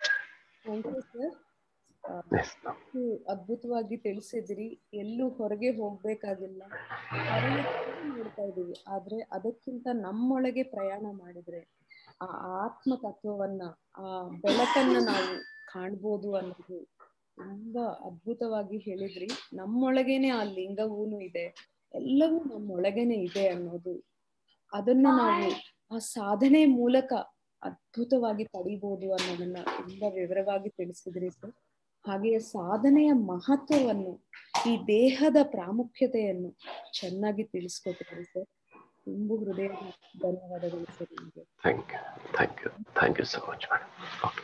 ಅದ್ಭುತವಾಗಿ ತಿಳಿಸಿದ್ರಿ. ಎಲ್ಲೂ ಹೊರಗೆ ಹೋಗ್ಬೇಕಾಗಿಲ್ಲ, ನೋಡ್ತಾ ಇದೀವಿ. ಆದ್ರೆ ಅದಕ್ಕಿಂತ ನಮ್ಮೊಳಗೆ ಪ್ರಯಾಣ ಮಾಡಿದ್ರೆ ಆ ಆತ್ಮ ತತ್ವವನ್ನ, ಆ ಬೆಳಕನ್ನ ನಾವು ಕಾಣ್ಬೋದು ಅನ್ನೋದು ತುಂಬಾ ಅದ್ಭುತವಾಗಿ ಹೇಳಿದ್ರಿ. ನಮ್ಮೊಳಗೇನೆ ಆ ಲಿಂಗವೂನು ಇದೆ, ಎಲ್ಲವೂ ನಮ್ಮೊಳಗೇನೆ ಇದೆ ಅನ್ನೋದು, ಅದನ್ನ ನಾವು ಆ ಸಾಧನೆ ಮೂಲಕ ಅದ್ಭುತವಾಗಿ ಪಡಿಬೋದು ಅನ್ನೋದನ್ನ ತುಂಬಾ ವಿವರವಾಗಿ ತಿಳಿಸಿದ್ರಿ ಸರ್. ಹಾಗೆಯೇ ಸಾಧನೆಯ ಮಹತ್ವವನ್ನು, ಈ ದೇಹದ ಪ್ರಾಮುಖ್ಯತೆಯನ್ನು ಚೆನ್ನಾಗಿ ತಿಳಿಸ್ಕೊಟ್ಟಿದ್ರಿ ಸರ್. ತುಂಬು ಹೃದಯದ ಧನ್ಯವಾದಗಳು ಸರ್ ನಿಮಗೆ. Thank you, thank you, thank you so much madam.